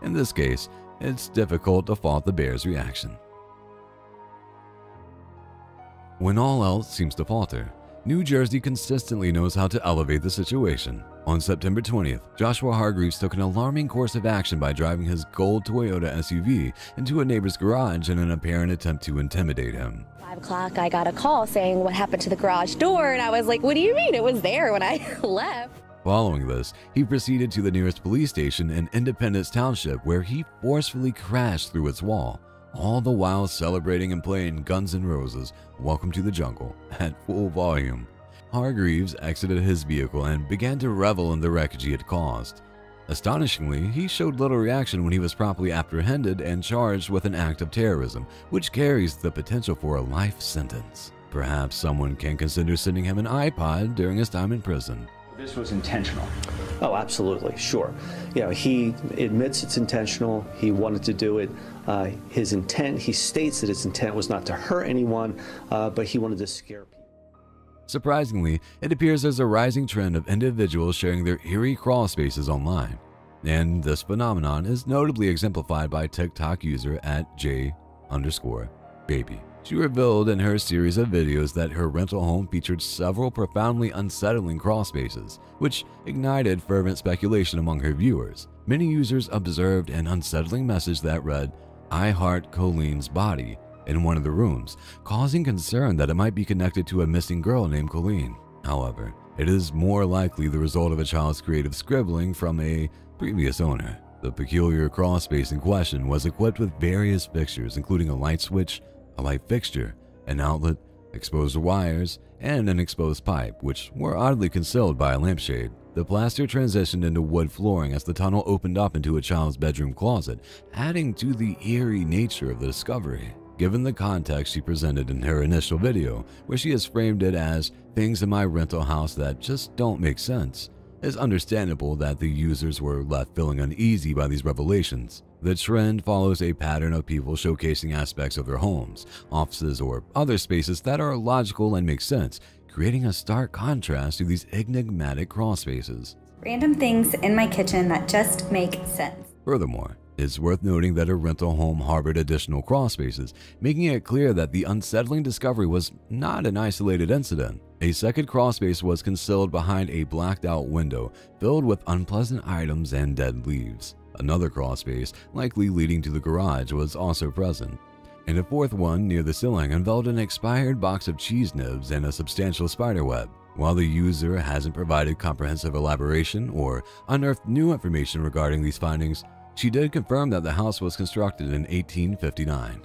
In this case, it's difficult to fault the bear's reaction. When all else seems to falter, New Jersey consistently knows how to elevate the situation. On September twentieth, Joshua Hargreaves took an alarming course of action by driving his gold Toyota S U V into a neighbor's garage in an apparent attempt to intimidate him. five o'clock, I got a call saying what happened to the garage door, and I was like, what do you mean? It was there when I left. Following this, he proceeded to the nearest police station in Independence Township, where he forcefully crashed through its wall, all the while celebrating and playing Guns N' Roses' Welcome to the Jungle at full volume. Hargreaves exited his vehicle and began to revel in the wreckage he had caused. Astonishingly, he showed little reaction when he was properly apprehended and charged with an act of terrorism, which carries the potential for a life sentence. Perhaps someone can consider sending him an iPod during his time in prison. This was intentional. Oh, absolutely, sure. You know, he admits it's intentional. He wanted to do it. Uh, his intent, he states that his intent was not to hurt anyone, uh, but he wanted to scare people. Surprisingly, it appears there's a rising trend of individuals sharing their eerie crawl spaces online. And this phenomenon is notably exemplified by TikTok user at J underscore baby. She revealed in her series of videos that her rental home featured several profoundly unsettling crawl spaces, which ignited fervent speculation among her viewers. Many users observed an unsettling message that read, "I heart Colleen's body," in one of the rooms, causing concern that it might be connected to a missing girl named Colleen. However, it is more likely the result of a child's creative scribbling from a previous owner. The peculiar crawl space in question was equipped with various fixtures, including a light switch, a light fixture, an outlet, exposed wires, and an exposed pipe, which were oddly concealed by a lampshade. The plaster transitioned into wood flooring as the tunnel opened up into a child's bedroom closet, adding to the eerie nature of the discovery. Given the context she presented in her initial video, where she has framed it as "things in my rental house that just don't make sense," it's understandable that the users were left feeling uneasy by these revelations. The trend follows a pattern of people showcasing aspects of their homes, offices, or other spaces that are logical and make sense, creating a stark contrast to these enigmatic crawl spaces. Random things in my kitchen that just make sense. Furthermore, it's worth noting that her rental home harbored additional crawl spaces, making it clear that the unsettling discovery was not an isolated incident. A second crawl space was concealed behind a blacked-out window filled with unpleasant items and dead leaves. Another crawl space, likely leading to the garage, was also present, and a fourth one near the ceiling unveiled an expired box of cheese nibs and a substantial spiderweb. While the user hasn't provided comprehensive elaboration or unearthed new information regarding these findings, she did confirm that the house was constructed in eighteen fifty-nine.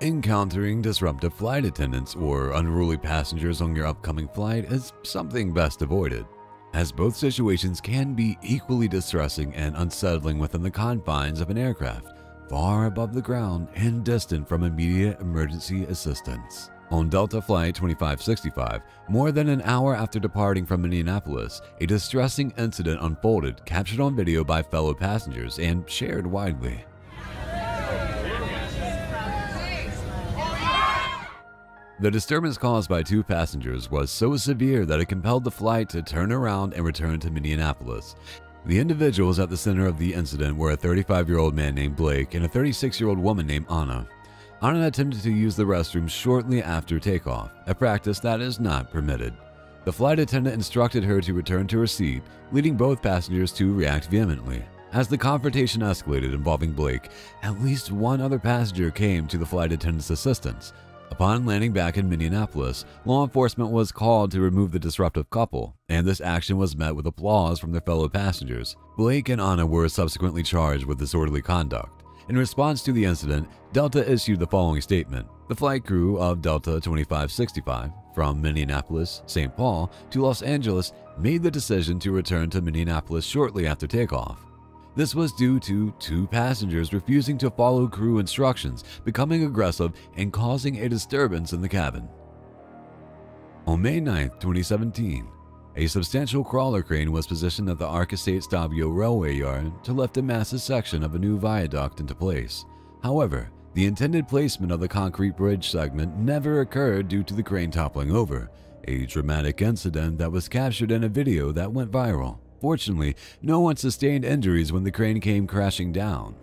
Encountering disruptive flight attendants or unruly passengers on your upcoming flight is something best avoided, as both situations can be equally distressing and unsettling within the confines of an aircraft, far above the ground and distant from immediate emergency assistance. On Delta Flight twenty-five sixty-five, more than an hour after departing from Indianapolis, a distressing incident unfolded, captured on video by fellow passengers and shared widely. The disturbance caused by two passengers was so severe that it compelled the flight to turn around and return to Minneapolis. The individuals at the center of the incident were a thirty-five-year-old man named Blake and a thirty-six-year-old woman named Anna. Anna attempted to use the restroom shortly after takeoff, a practice that is not permitted. The flight attendant instructed her to return to her seat, leading both passengers to react vehemently. As the confrontation escalated involving Blake, at least one other passenger came to the flight attendant's assistance. Upon landing back in Minneapolis, law enforcement was called to remove the disruptive couple, and this action was met with applause from their fellow passengers. Blake and Anna were subsequently charged with disorderly conduct. In response to the incident, Delta issued the following statement. The flight crew of Delta twenty-five sixty-five from Minneapolis, Saint Paul to Los Angeles made the decision to return to Minneapolis shortly after takeoff. This was due to two passengers refusing to follow crew instructions, becoming aggressive, and causing a disturbance in the cabin. On May ninth twenty seventeen, a substantial crawler crane was positioned at the Arca State Stabio Railway Yard to lift a massive section of a new viaduct into place. However, the intended placement of the concrete bridge segment never occurred due to the crane toppling over, a dramatic incident that was captured in a video that went viral. Fortunately, no one sustained injuries when the crane came crashing down.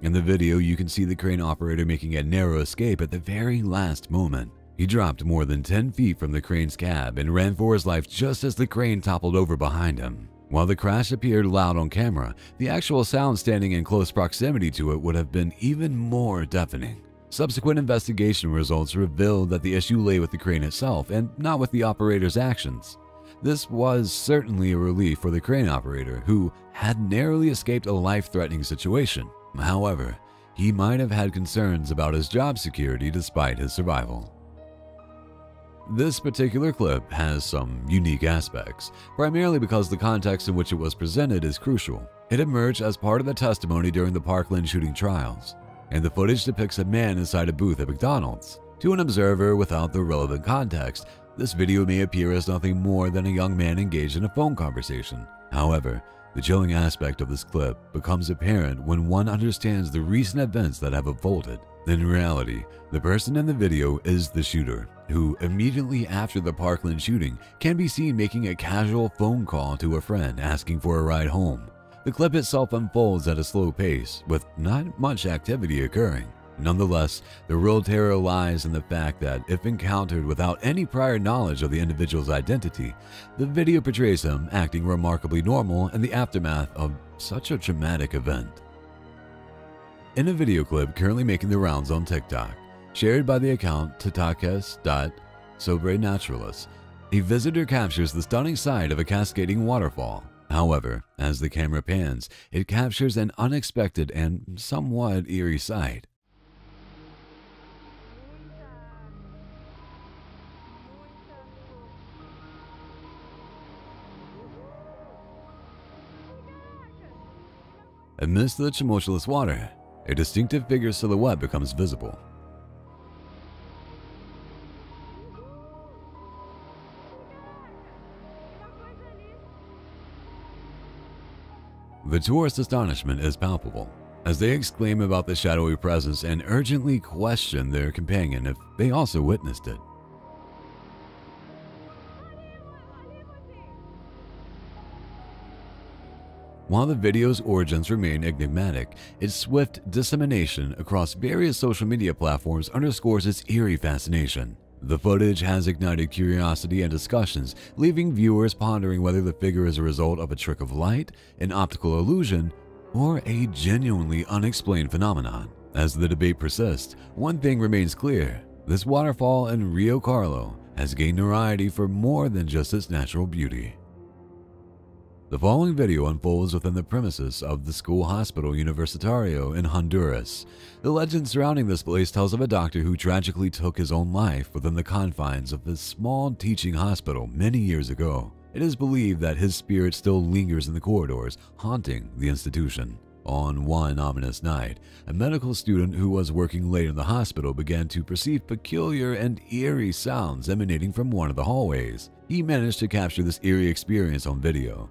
In the video, you can see the crane operator making a narrow escape at the very last moment. He dropped more than ten feet from the crane's cab and ran for his life just as the crane toppled over behind him. While the crash appeared loud on camera, the actual sound standing in close proximity to it would have been even more deafening. Subsequent investigation results revealed that the issue lay with the crane itself and not with the operator's actions. This was certainly a relief for the crane operator, who had narrowly escaped a life-threatening situation. However, he might have had concerns about his job security despite his survival. This particular clip has some unique aspects, primarily because the context in which it was presented is crucial. It emerged as part of the testimony during the Parkland shooting trials. and the footage depicts a man inside a booth at McDonald's. To an observer without the relevant context, this video may appear as nothing more than a young man engaged in a phone conversation. However, the chilling aspect of this clip becomes apparent when one understands the recent events that have unfolded. In reality, the person in the video is the shooter, who immediately after the Parkland shooting can be seen making a casual phone call to a friend asking for a ride home. The clip itself unfolds at a slow pace, with not much activity occurring. Nonetheless, the real terror lies in the fact that, if encountered without any prior knowledge of the individual's identity, the video portrays him acting remarkably normal in the aftermath of such a traumatic event. In a video clip currently making the rounds on TikTok, shared by the account Tatakes dot Sobrenaturalist, a visitor captures the stunning sight of a cascading waterfall. However, as the camera pans, it captures an unexpected and somewhat eerie sight. Amidst the tumultuous water, a distinctive figure silhouette becomes visible. The tourists' astonishment is palpable, as they exclaim about the shadowy presence and urgently question their companion if they also witnessed it. While the video's origins remain enigmatic, its swift dissemination across various social media platforms underscores its eerie fascination. The footage has ignited curiosity and discussions, leaving viewers pondering whether the figure is a result of a trick of light, an optical illusion, or a genuinely unexplained phenomenon. As the debate persists, one thing remains clear: this waterfall in Rio Carlo has gained notoriety for more than just its natural beauty. The following video unfolds within the premises of the school hospital Universitario in Honduras. The legend surrounding this place tells of a doctor who tragically took his own life within the confines of this small teaching hospital many years ago. It is believed that his spirit still lingers in the corridors, haunting the institution. On one ominous night, a medical student who was working late in the hospital began to perceive peculiar and eerie sounds emanating from one of the hallways. He managed to capture this eerie experience on video.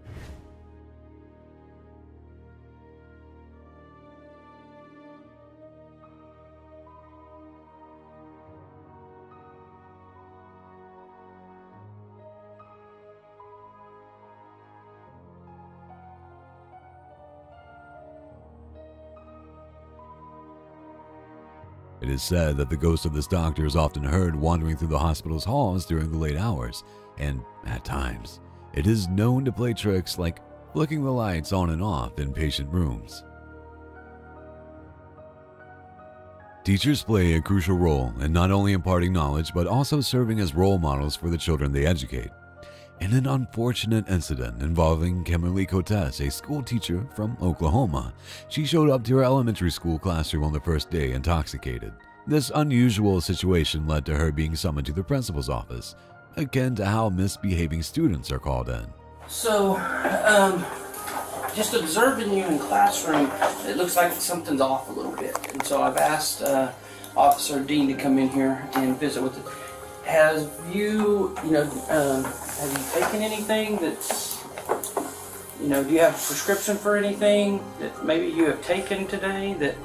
It is said that the ghost of this doctor is often heard wandering through the hospital's halls during the late hours, and at times, it is known to play tricks like flicking the lights on and off in patient rooms. Teachers play a crucial role in not only imparting knowledge but also serving as role models for the children they educate. In an unfortunate incident involving Kimberly Cotes, a school teacher from Oklahoma, she showed up to her elementary school classroom on the first day intoxicated. This unusual situation led to her being summoned to the principal's office, akin to how misbehaving students are called in. So, um, just observing you in classroom, it looks like something's off a little bit. And so I've asked uh, Officer Dean to come in here and visit with the... Have you, you know, um, have you taken anything that's, you know, do you have a prescription for anything that maybe you have taken today that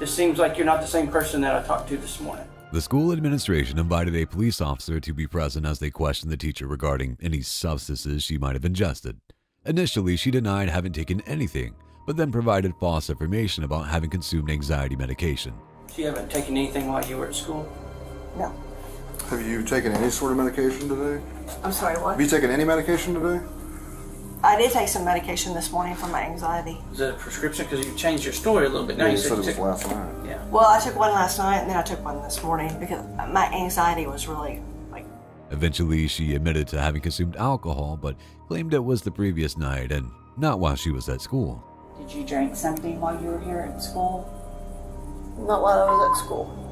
just seems like you're not the same person that I talked to this morning? The school administration invited a police officer to be present as they questioned the teacher regarding any substances she might have ingested. Initially, she denied having taken anything, but then provided false information about having consumed anxiety medication. So you haven't taken anything while you were at school? No. Have you taken any sort of medication today? I'm sorry, what? Have you taken any medication today? I did take some medication this morning for my anxiety. Is that a prescription? Because you changed your story a little bit. Now yeah, you said, said it was last night. Yeah. Well, I took one last night and then I took one this morning because my anxiety was really like... Eventually, she admitted to having consumed alcohol, but claimed it was the previous night and not while she was at school. Did you drink something while you were here at school? Not while I was at school.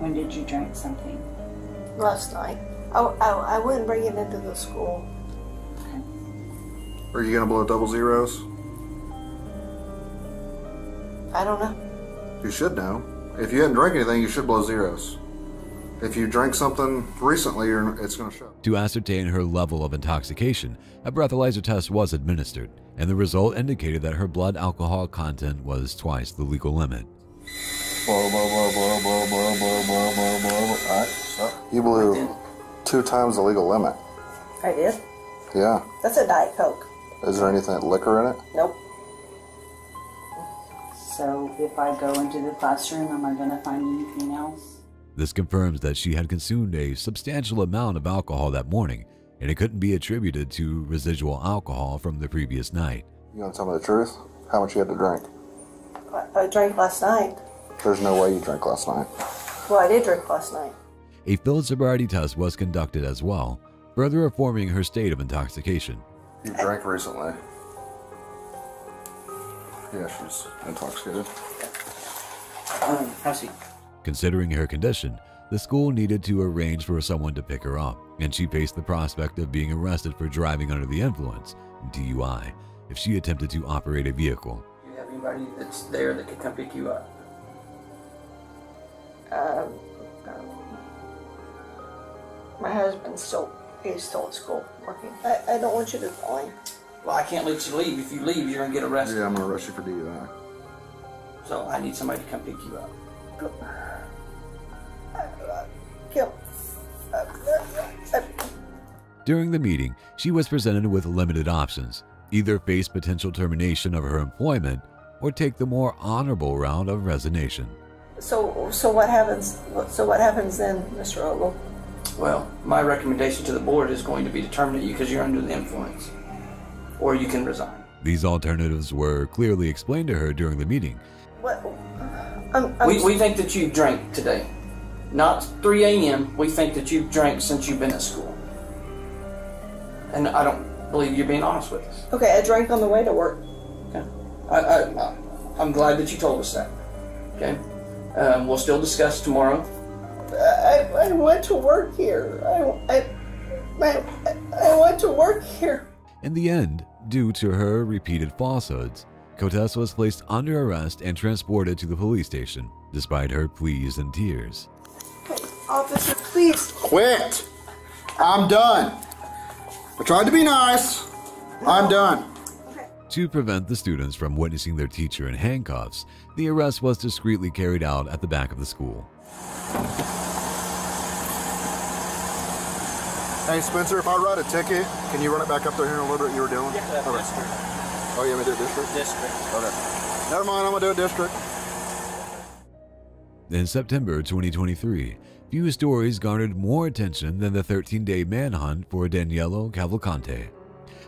When did you drink something? Last night. I, I, I wouldn't bring it into the school. Okay. Are you going to blow double zeros? I don't know. You should know. If you didn't drink anything, you should blow zeros. If you drank something recently, it's going to show. To ascertain her level of intoxication, a breathalyzer test was administered, and the result indicated that her blood alcohol content was twice the legal limit. Blow, blow, blow, blow, blow, blow, blow, blow, blow, blow. All right, so you blew two times the legal limit. I did? Yeah. That's a Diet Coke. Is there anything liquor in it? Nope. So if I go into the classroom, am I going to find anything else? This confirms that she had consumed a substantial amount of alcohol that morning, and it couldn't be attributed to residual alcohol from the previous night. You want to tell me the truth? How much you had to drink? I, I drank last night. There's no way you drank last night. Well, I did drink last night. A field sobriety test was conducted as well, further informing her state of intoxication. You drank recently. Yeah, she's intoxicated. Um, how's she? Considering her condition, the school needed to arrange for someone to pick her up, and she faced the prospect of being arrested for driving under the influence, D U I, if she attempted to operate a vehicle. Do you have anybody that's there that could come pick you up? Um, um my husband's still, he's still at school working. I, I don't want you to call him. Well, I can't let you leave. If you leave, you're going to get arrested. Yeah, I'm going to arrest you for D U I. So I need somebody to come pick you up. During the meeting, she was presented with limited options, either face potential termination of her employment or take the more honorable route of resignation. So, so what happens, so what happens then, Mister Ogle? Well, my recommendation to the board is going to be to terminate you because you're under the influence, or you can resign. These alternatives were clearly explained to her during the meeting. What? I'm, I'm we, we think that you drank today. Not three A M We think that you've drank since you've been at school. And I don't believe you're being honest with us. Okay, I drank on the way to work. Okay. I, I, I'm glad that you told us that. Okay. Um, we'll still discuss tomorrow. I, I went to work here. I, I, I, I went to work here. In the end, due to her repeated falsehoods, Cotes was placed under arrest and transported to the police station, despite her pleas and tears. Hey, officer, please. Quit. I'm done. I tried to be nice. No. I'm done. Okay. To prevent the students from witnessing their teacher in handcuffs, the arrest was discreetly carried out at the back of the school. Hey, Spencer, if I write a ticket, can you run it back up there here and deliver what you were doing? Yeah, that's right. Oh, you want me to do a district? District. Okay. Never mind, I'm going to do a district. In September twenty twenty-three, few stories garnered more attention than the thirteen day manhunt for Danilo Cavalcante.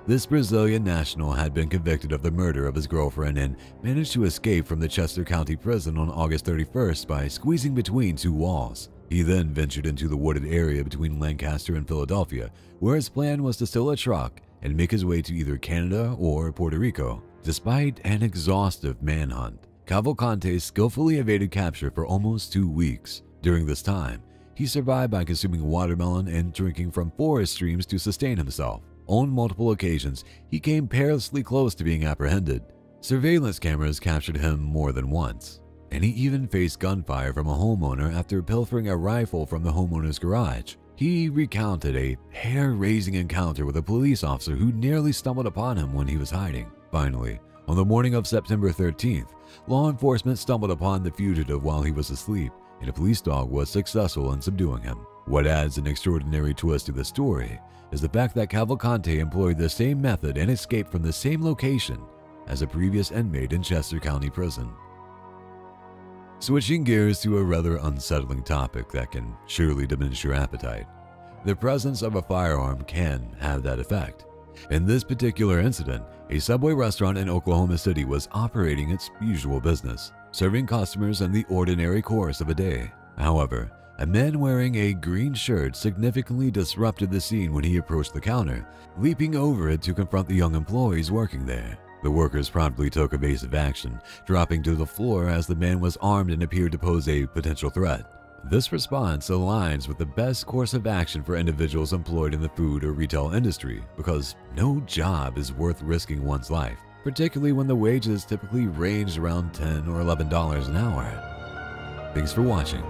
This Brazilian national had been convicted of the murder of his girlfriend and managed to escape from the Chester County prison on August thirty-first by squeezing between two walls. He then ventured into the wooded area between Lancaster and Philadelphia, where his plan was to steal a truck and make his way to either Canada or Puerto Rico. Despite an exhaustive manhunt, Cavalcante skillfully evaded capture for almost two weeks. During this time, he survived by consuming watermelon and drinking from forest streams to sustain himself. On multiple occasions, he came perilously close to being apprehended. Surveillance cameras captured him more than once, and he even faced gunfire from a homeowner after pilfering a rifle from the homeowner's garage. He recounted a hair-raising encounter with a police officer who nearly stumbled upon him when he was hiding. Finally, on the morning of September thirteenth, law enforcement stumbled upon the fugitive while he was asleep, and a police dog was successful in subduing him. What adds an extraordinary twist to the story is the fact that Cavalcante employed the same method and escaped from the same location as a previous inmate in Chester County Prison. Switching gears to a rather unsettling topic that can surely diminish your appetite, the presence of a firearm can have that effect. In this particular incident, a Subway restaurant in Oklahoma City was operating its usual business, serving customers in the ordinary course of a day. However, a man wearing a green shirt significantly disrupted the scene when he approached the counter, leaping over it to confront the young employees working there. The workers promptly took evasive action, dropping to the floor as the man was armed and appeared to pose a potential threat. This response aligns with the best course of action for individuals employed in the food or retail industry, because no job is worth risking one's life. particularly when the wages typically ranged around ten or eleven dollars an hour. Thanks for watching.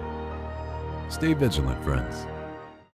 Stay vigilant, friends.